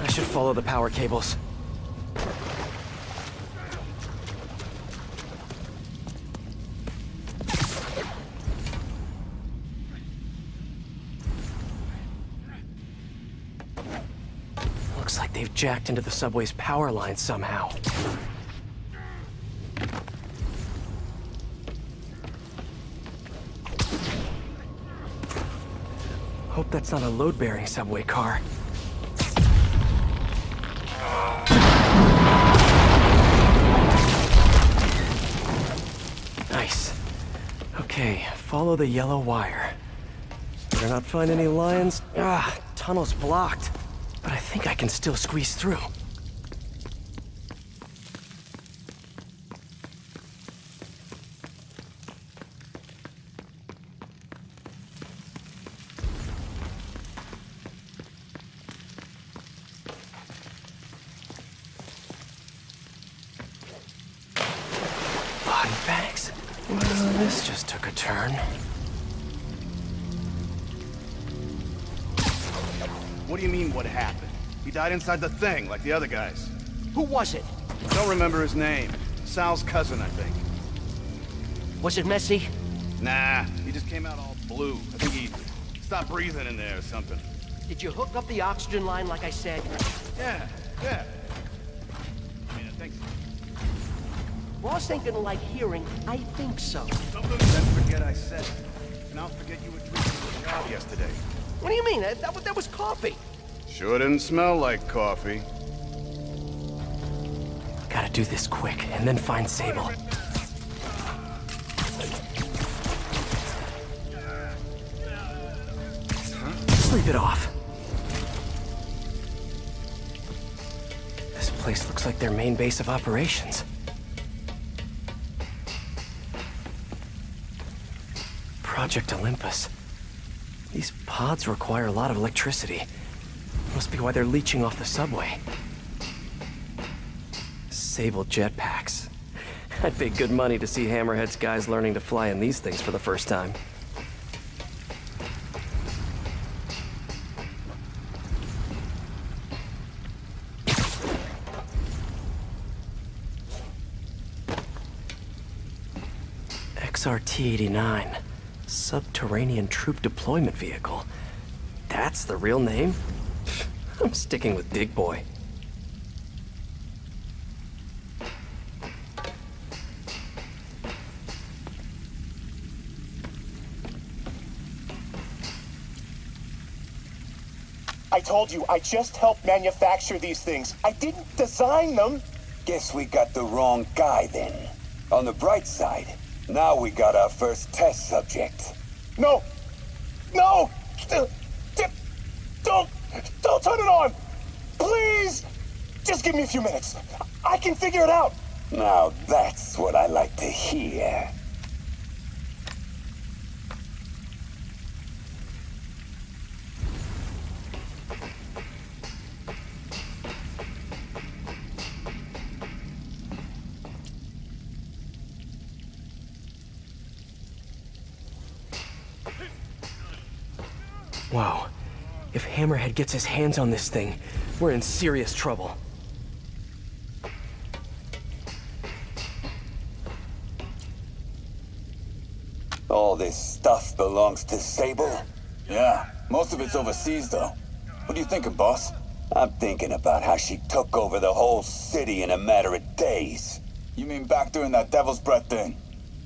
I should follow the power cables. Jacked into the subway's power line somehow. Hope that's not a load-bearing subway car. Nice. Okay, follow the yellow wire. Better not find any lions. Ah, tunnel's blocked. But I think I can still squeeze through. Body bags? Well, this just took a turn. What do you mean, what happened? He died inside the thing, like the other guys. Who was it? Don't remember his name. Sal's cousin, I think. Was it messy? Nah, he just came out all blue. I think he stopped breathing in there or something. Did you hook up the oxygen line like I said? Yeah, yeah. Yeah, thanks. Ross ain't gonna like hearing, I think so. Something said forget I said. And I'll forget you were drinking the job yesterday. What do you mean? That, that, that was coffee. Sure didn't smell like coffee. Gotta do this quick, and then find Sable. Huh? Sleep it off. This place looks like their main base of operations. Project Olympus. These pods require a lot of electricity. Must be why they're leeching off the subway. Sable jetpacks. I'd pay good money to see Hammerhead's guys learning to fly in these things for the first time. X R T eighty-nine. Subterranean Troop Deployment Vehicle. That's the real name? I'm sticking with Big Boy. I told you, I just helped manufacture these things. I didn't design them. Guess we got the wrong guy then. On the bright side, now we got our first test subject. No! No! Don't! Don't turn it on! Please! Just give me a few minutes. I can figure it out. Now that's what I like to hear. Wow. If Hammerhead gets his hands on this thing, we're in serious trouble. All this stuff belongs to Sable? Yeah, most of it's overseas, though. What are you thinking, boss? I'm thinking about how she took over the whole city in a matter of days. You mean back during that Devil's Breath thing?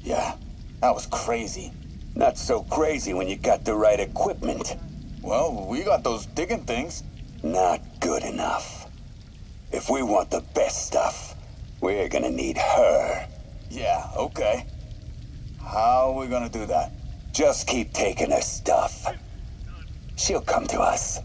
Yeah, that was crazy. Not so crazy when you got the right equipment. Well, we got those digging things. Not good enough. If we want the best stuff, we're gonna need her. Yeah, okay. How are we gonna do that? Just keep taking her stuff. She'll come to us.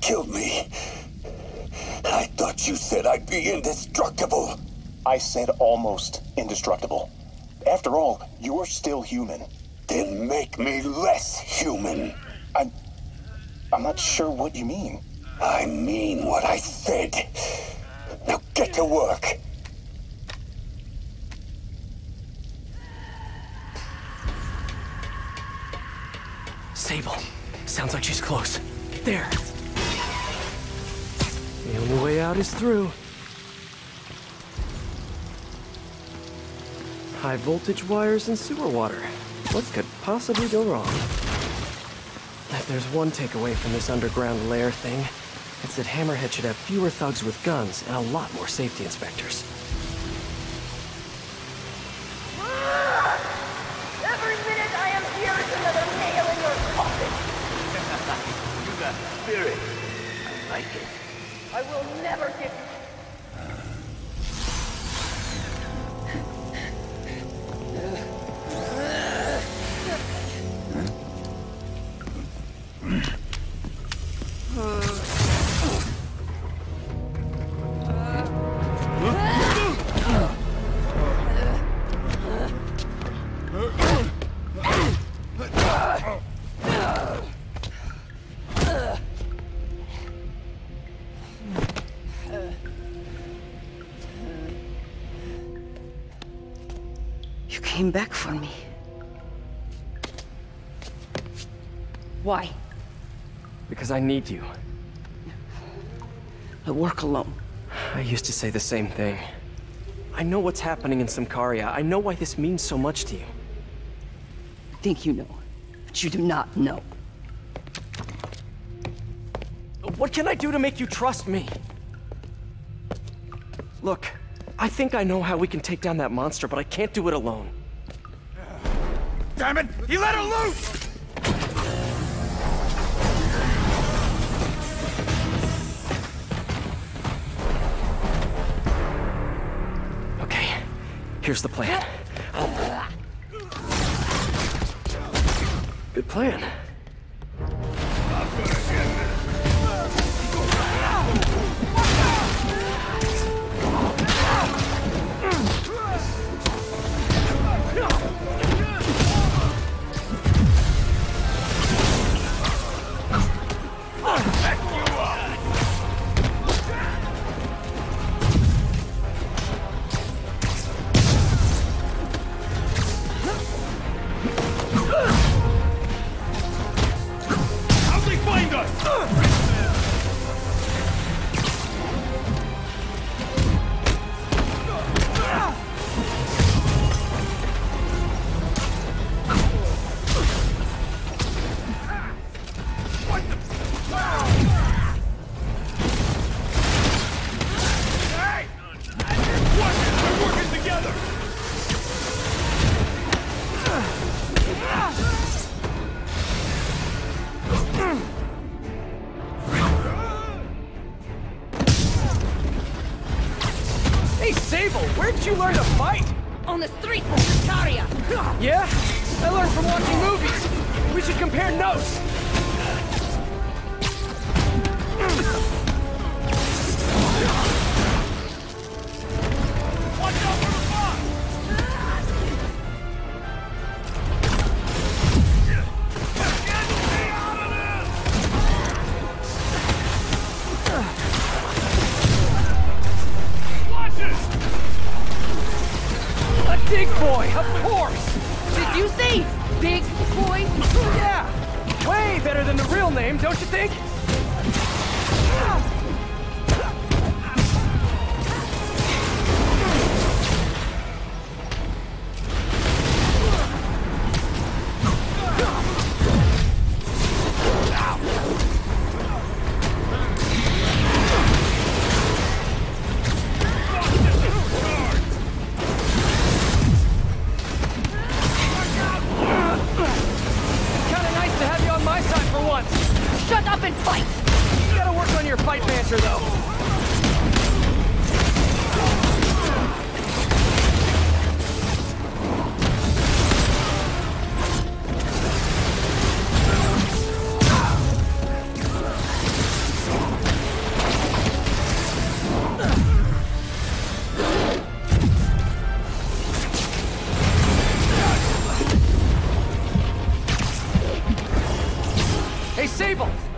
Killed me. I thought you said I'd be indestructible. I said almost indestructible. After all, you're still human. Then make me less human. I'm... I'm not sure what you mean. I mean what I said. Now get to work. Sable. Sounds like she's close. There. The only way out is through. High voltage wires and sewer water. What could possibly go wrong? If there's one takeaway from this underground lair thing, it's that Hammerhead should have fewer thugs with guns and a lot more safety inspectors. Every minute I am here is another nail in your coffin. You got spirit. I like it. I will never give you. You came back for me. Why? Because I need you. I work alone. I used to say the same thing. I know what's happening in Symkaria. I know why this means so much to you. I think you know, but you do not know. What can I do to make you trust me? Look, I think I know how we can take down that monster, but I can't do it alone. Damn it! He let her loose! Okay, here's the plan. Good plan. You learn to fight? On the streets of Symkaria. Yeah? I learned from watching movies. We should compare notes.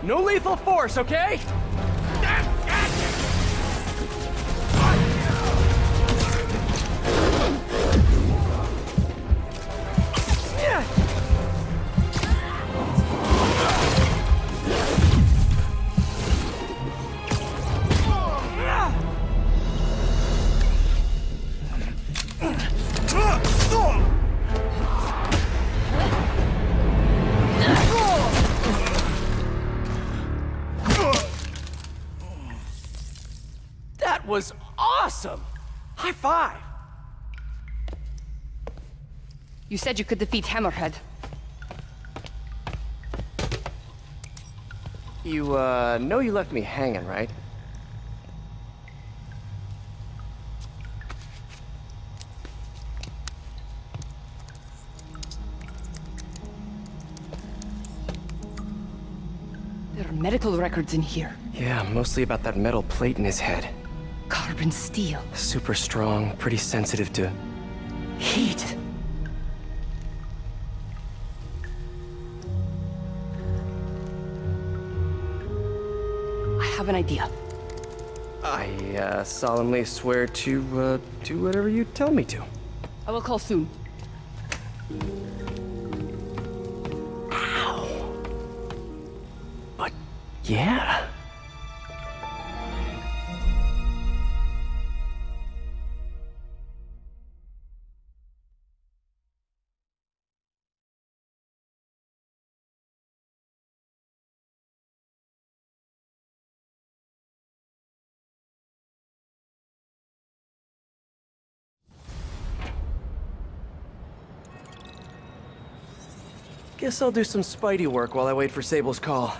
No lethal force, okay? Was awesome! High five! You said you could defeat Hammerhead. You, uh, know you left me hanging, right? There are medical records in here. Yeah, mostly about that metal plate in his head. Carbon steel. Super strong, pretty sensitive to heat. I have an idea. I uh, solemnly swear to uh, do whatever you tell me to. I will call soon. Ow. But yeah. Guess I'll do some Spidey work while I wait for Sable's call.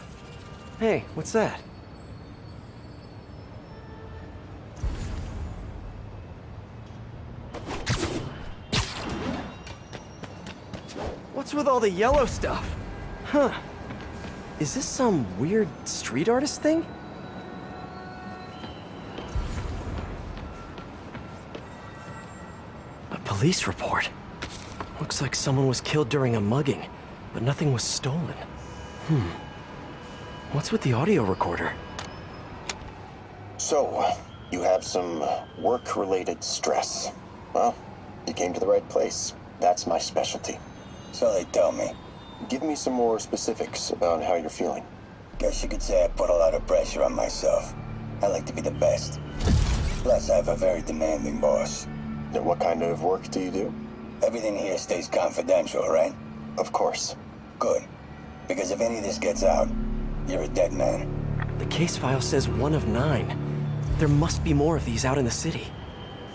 Hey, what's that? What's with all the yellow stuff? Huh. Is this some weird street artist thing? A police report? Looks like someone was killed during a mugging, but nothing was stolen. Hmm. What's with the audio recorder? So, you have some work-related stress. Well, you came to the right place. That's my specialty. So they tell me. Give me some more specifics about how you're feeling. Guess you could say I put a lot of pressure on myself. I like to be the best. Plus, I have a very demanding boss. And what kind of work do you do? Everything here stays confidential, right? Of course. Good. Because if any of this gets out, you're a dead man. The case file says one of nine. There must be more of these out in the city.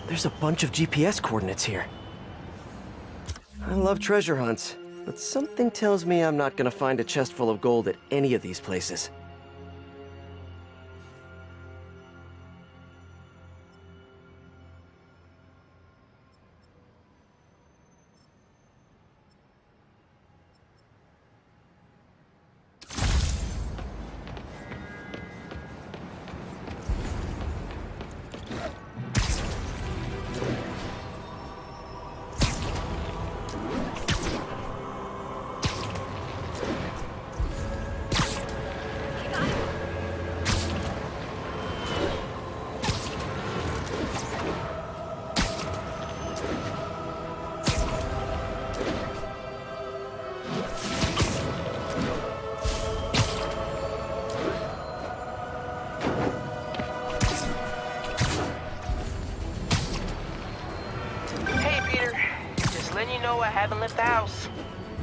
There's a bunch of G P S coordinates here. I love treasure hunts, but something tells me I'm not gonna find a chest full of gold at any of these places.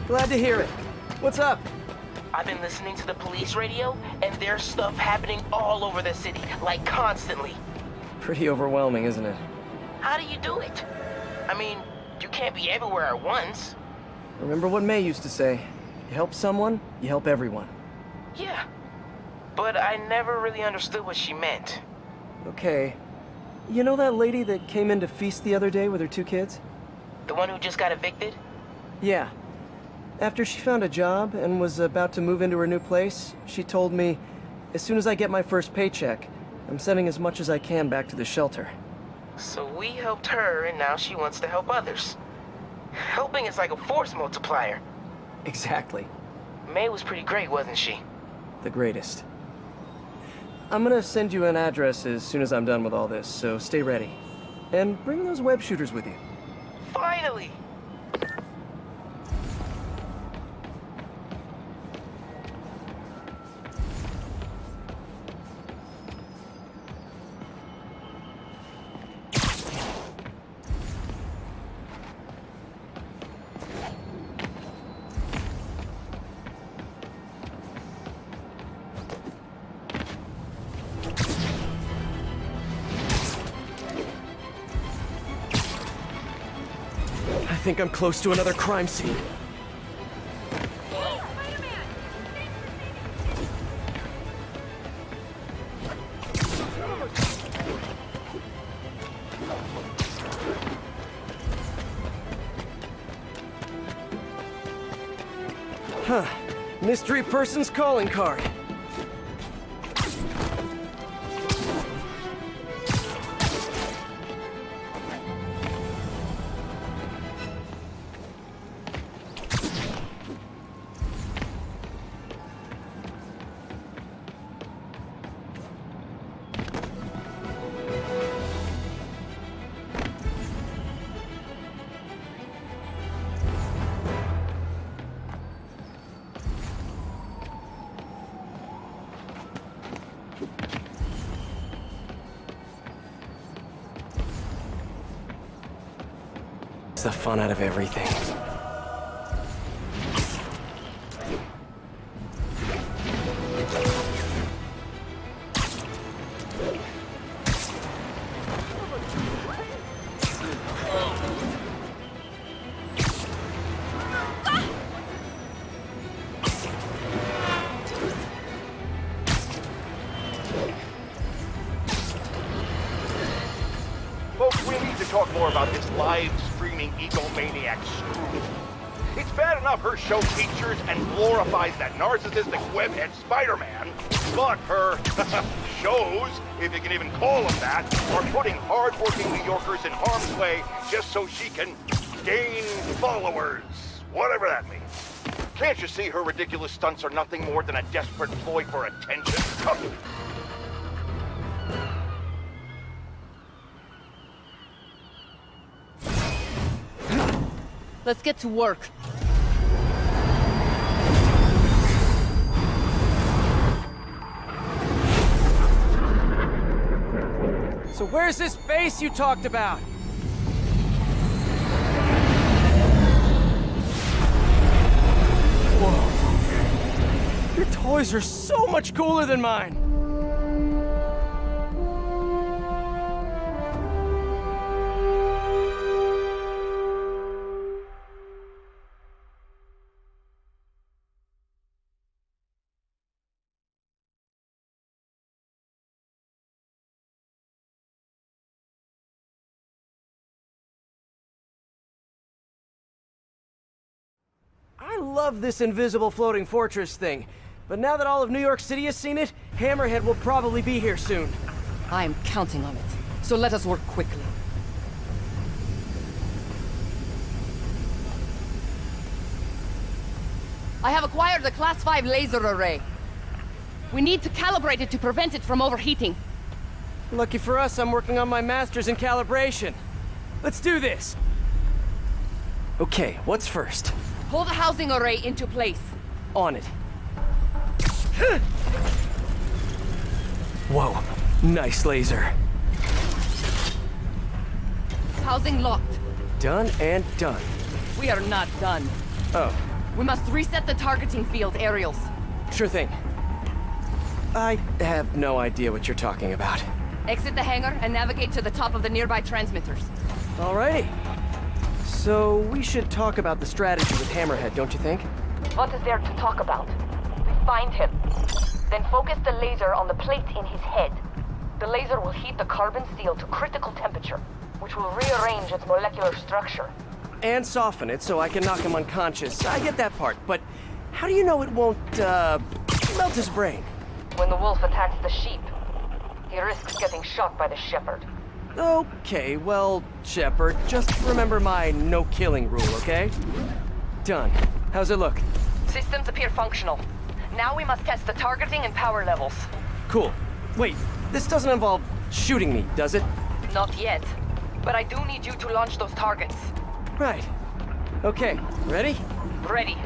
Glad to hear it. What's up? I've been listening to the police radio, and there's stuff happening all over the city, like constantly. Pretty overwhelming, isn't it? How do you do it? I mean, you can't be everywhere at once. Remember what May used to say, you help someone, you help everyone. Yeah, but I never really understood what she meant. Okay. You know that lady that came in to feast the other day with her two kids? The one who just got evicted? Yeah. After she found a job and was about to move into her new place, she told me, as soon as I get my first paycheck, I'm sending as much as I can back to the shelter. So we helped her, and now she wants to help others. Helping is like a force multiplier. Exactly. May was pretty great, wasn't she? The greatest. I'm gonna send you an address as soon as I'm done with all this, so stay ready. And bring those web shooters with you. Finally! I think I'm close to another crime scene. Huh. Mystery person's calling card. the fun out of everything. Show features and glorifies that narcissistic webhead Spider-Man, but her shows, if you can even call them that, are putting hard-working New Yorkers in harm's way just so she can gain followers, whatever that means. Can't you see her ridiculous stunts are nothing more than a desperate ploy for attention? Let's get to work. So where's this base you talked about? Whoa. Your toys are so much cooler than mine. I love this invisible floating fortress thing, but now that all of New York City has seen it, Hammerhead will probably be here soon. I am counting on it, so let us work quickly. I have acquired the Class five laser array. We need to calibrate it to prevent it from overheating. Lucky for us, I'm working on my master's in calibration. Let's do this! Okay, what's first? Pull the housing array into place. On it. Whoa, nice laser. Housing locked. Done and done. We are not done. Oh. We must reset the targeting field, aerials. Sure thing. I have no idea what you're talking about. Exit the hangar and navigate to the top of the nearby transmitters. Alrighty. So, we should talk about the strategy with Hammerhead, don't you think? What is there to talk about? We find him, then focus the laser on the plate in his head. The laser will heat the carbon steel to critical temperature, which will rearrange its molecular structure. And soften it so I can knock him unconscious. I get that part, but how do you know it won't, uh, melt his brain? When the wolf attacks the sheep, he risks getting shot by the shepherd. Okay, well, Shepard, just remember my no-killing rule, okay? Done. How's it look? Systems appear functional. Now we must test the targeting and power levels. Cool. Wait, this doesn't involve shooting me, does it? Not yet. But I do need you to launch those targets. Right. Okay, ready? Ready.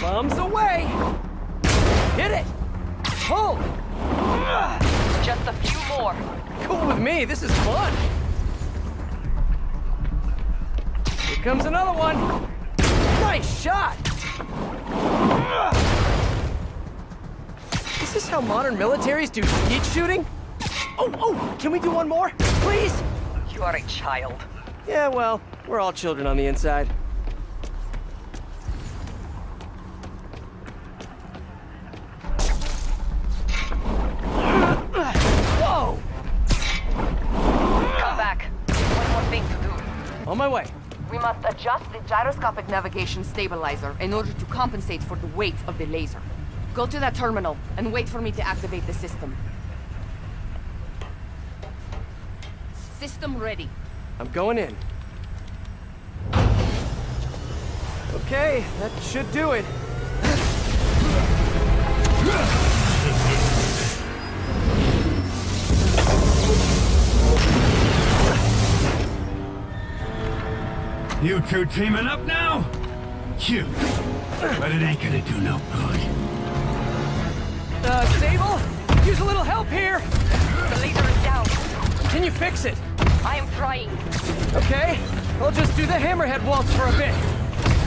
Bombs away! Hit it! Pull! Just a few more. Cool with me, this is fun! Here comes another one! Nice shot! Is this how modern militaries do skeet shooting? Oh, oh! Can we do one more? Please? You are a child. Yeah, well, we're all children on the inside. On my way. We must adjust the gyroscopic navigation stabilizer in order to compensate for the weight of the laser. Go to that terminal and wait for me to activate the system. System ready. I'm going in. Okay, that should do it. You two teaming up now? Cute. But it ain't gonna do no good. Uh, Sable? Use a little help here! The laser is down. Can you fix it? I am trying. Okay. I'll just do the Hammerhead waltz for a bit.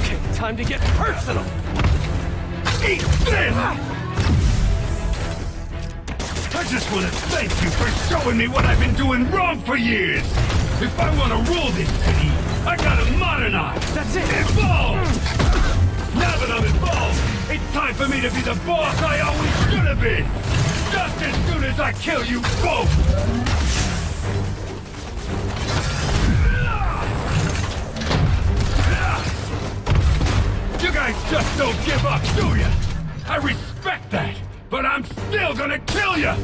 Okay, time to get personal. Eat this! I just want to thank you for showing me what I've been doing wrong for years. If I want to rule this city, I gotta modernize. That's it. Evolve! Now that I'm involved, it's time for me to be the boss I always should have been. Just as soon as I kill you both. You guys just don't give up, do ya? I respect that, but I'm still gonna kill ya!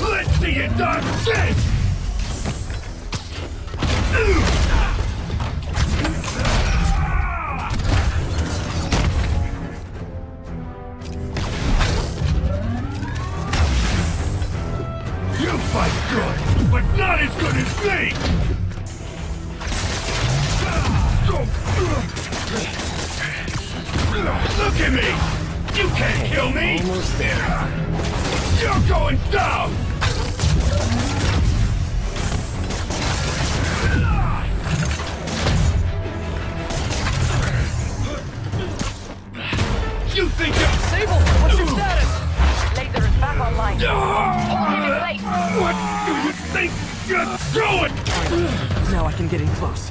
Let's see you done this! You fight good! But not as good as me! Look at me! You can't kill me! Almost there. You're going down! You think you're... Sable, what's your status? Laser is back online. Hold it in place! What? Do you think you're doing? Now I can get in close.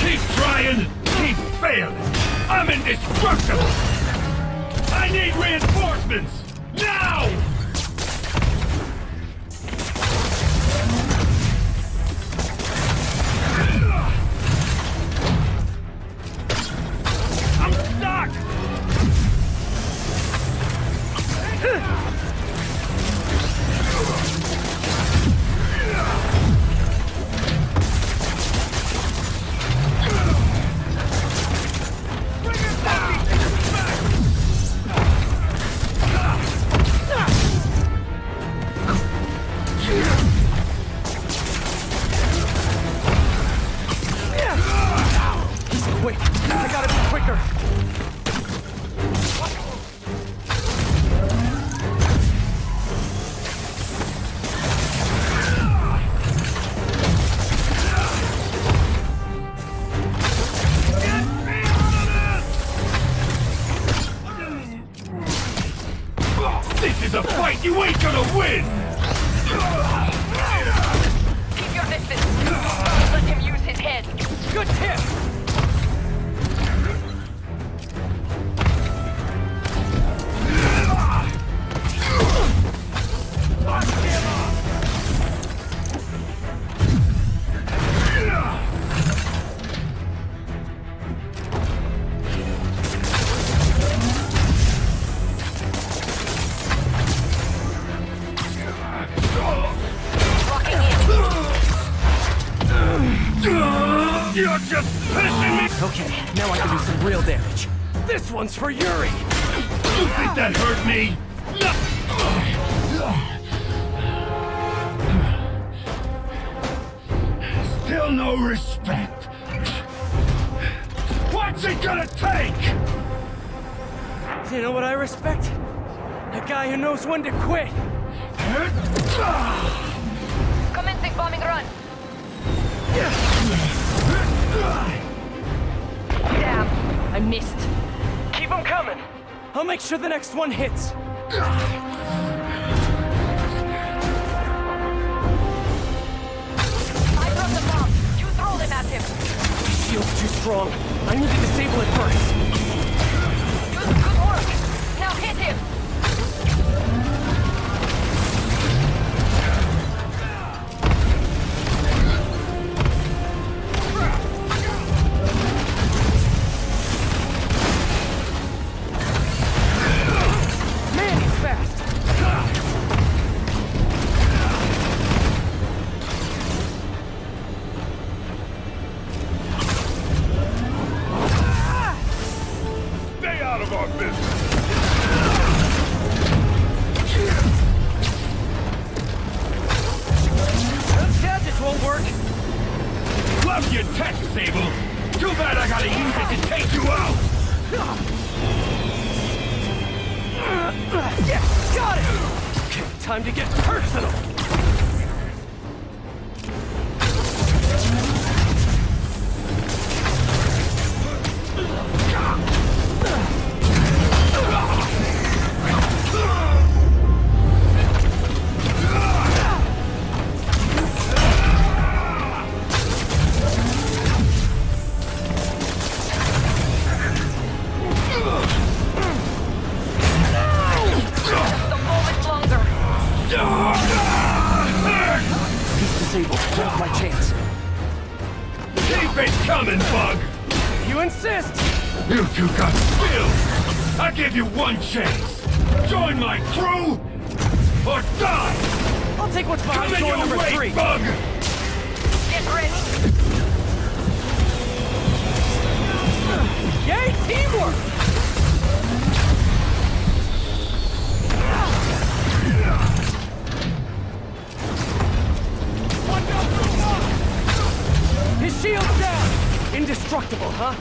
Keep trying, keep failing. I'm indestructible. I need reinforcements now. For Yuri! You think that hurt me? No. Still no respect. What's it gonna take? You know what I respect? A guy who knows when to quit. Commencing bombing run. Damn, I missed. Keep them coming! I'll make sure the next one hits! I dropped the bomb! You throw them at him! The shield's too strong! I need to disable it first! Good, good work! Now hit him! time to get personal! Indestructible, huh?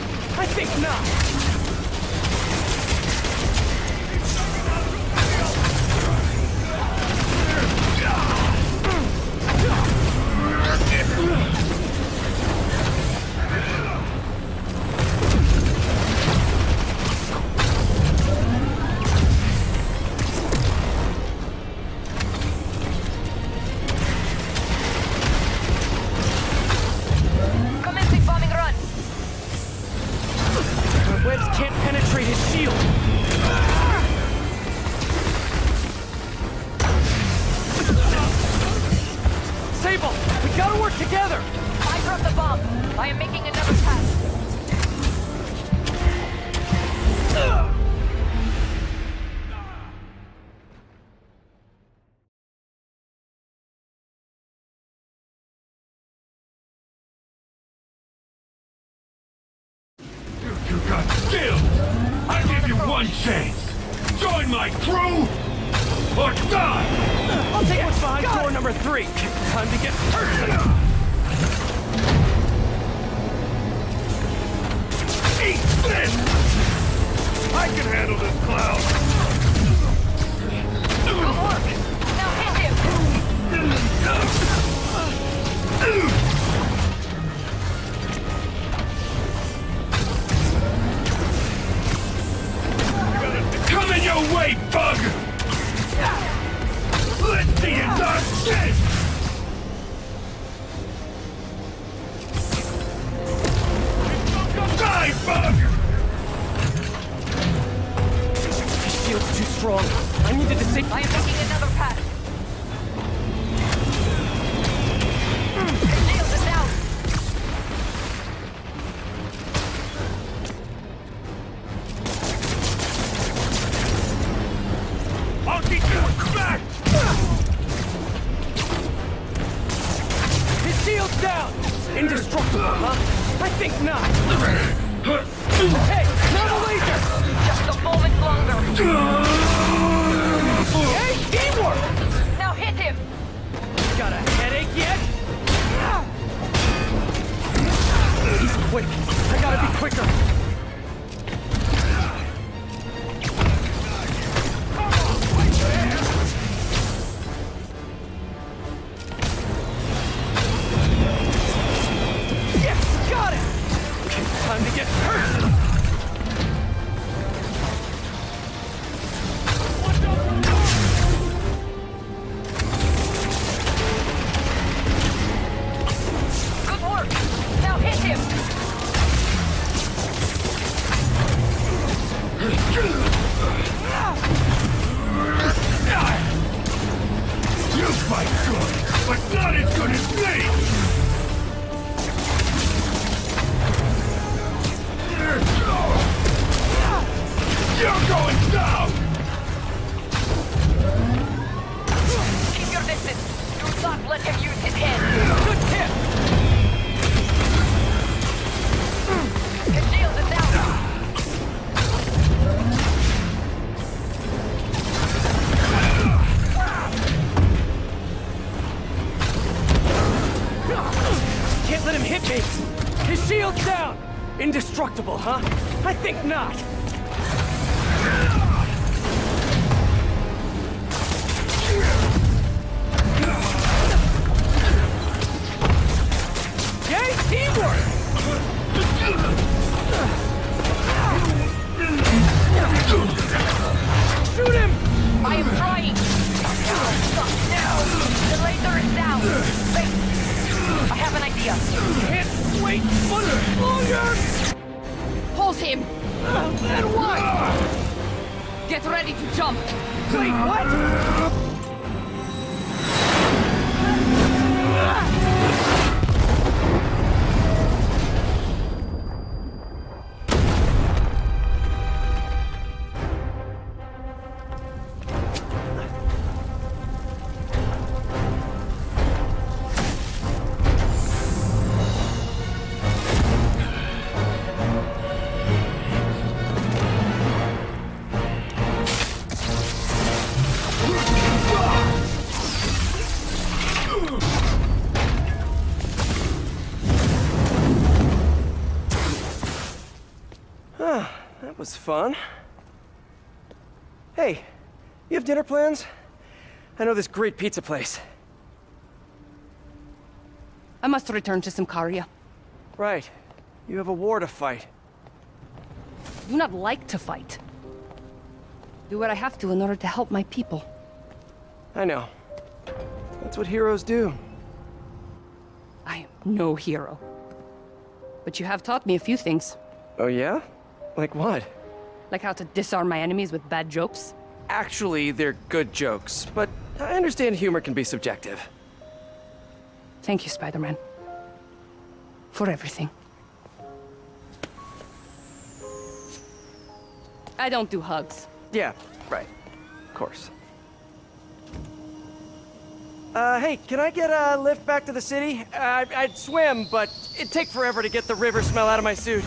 I think not! Get ready to jump! Wait, what? Was fun. Hey, you have dinner plans? I know this great pizza place. I must return to Symkaria. Right. You have a war to fight. I do not like to fight. Do what I have to in order to help my people. I know. That's what heroes do. I am no hero. But you have taught me a few things. Oh, yeah? Like what? Like how to disarm my enemies with bad jokes? Actually, they're good jokes, but I understand humor can be subjective. Thank you, Spider-Man. For everything. I don't do hugs. Yeah, right. Of course. Uh, hey, can I get a lift back to the city? Uh, I'd swim, but it'd take forever to get the river smell out of my suit.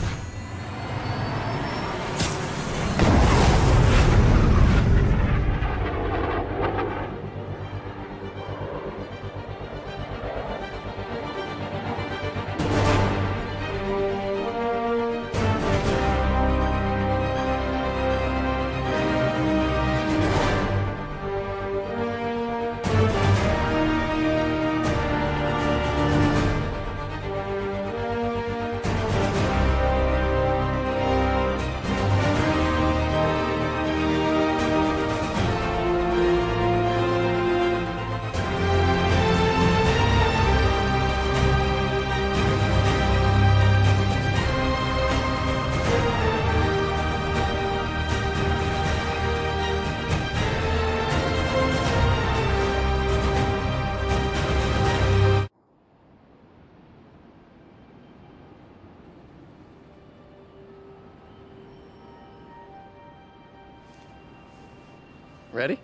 Ready?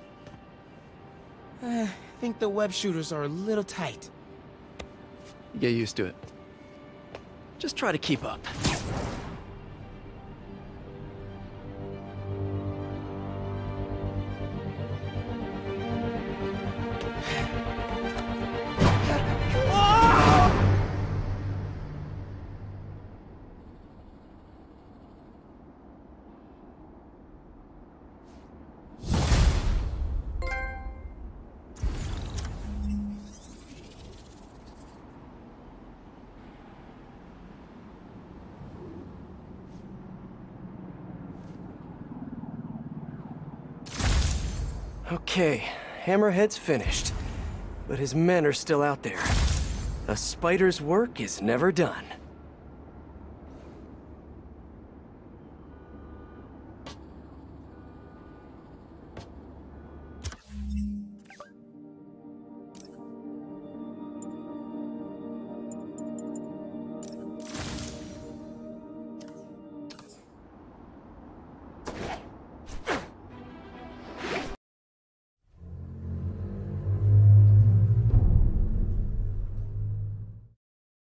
Uh, I think the web shooters are a little tight. You get used to it. Just try to keep up. Okay, Hammerhead's finished, but his men are still out there. A spider's work is never done.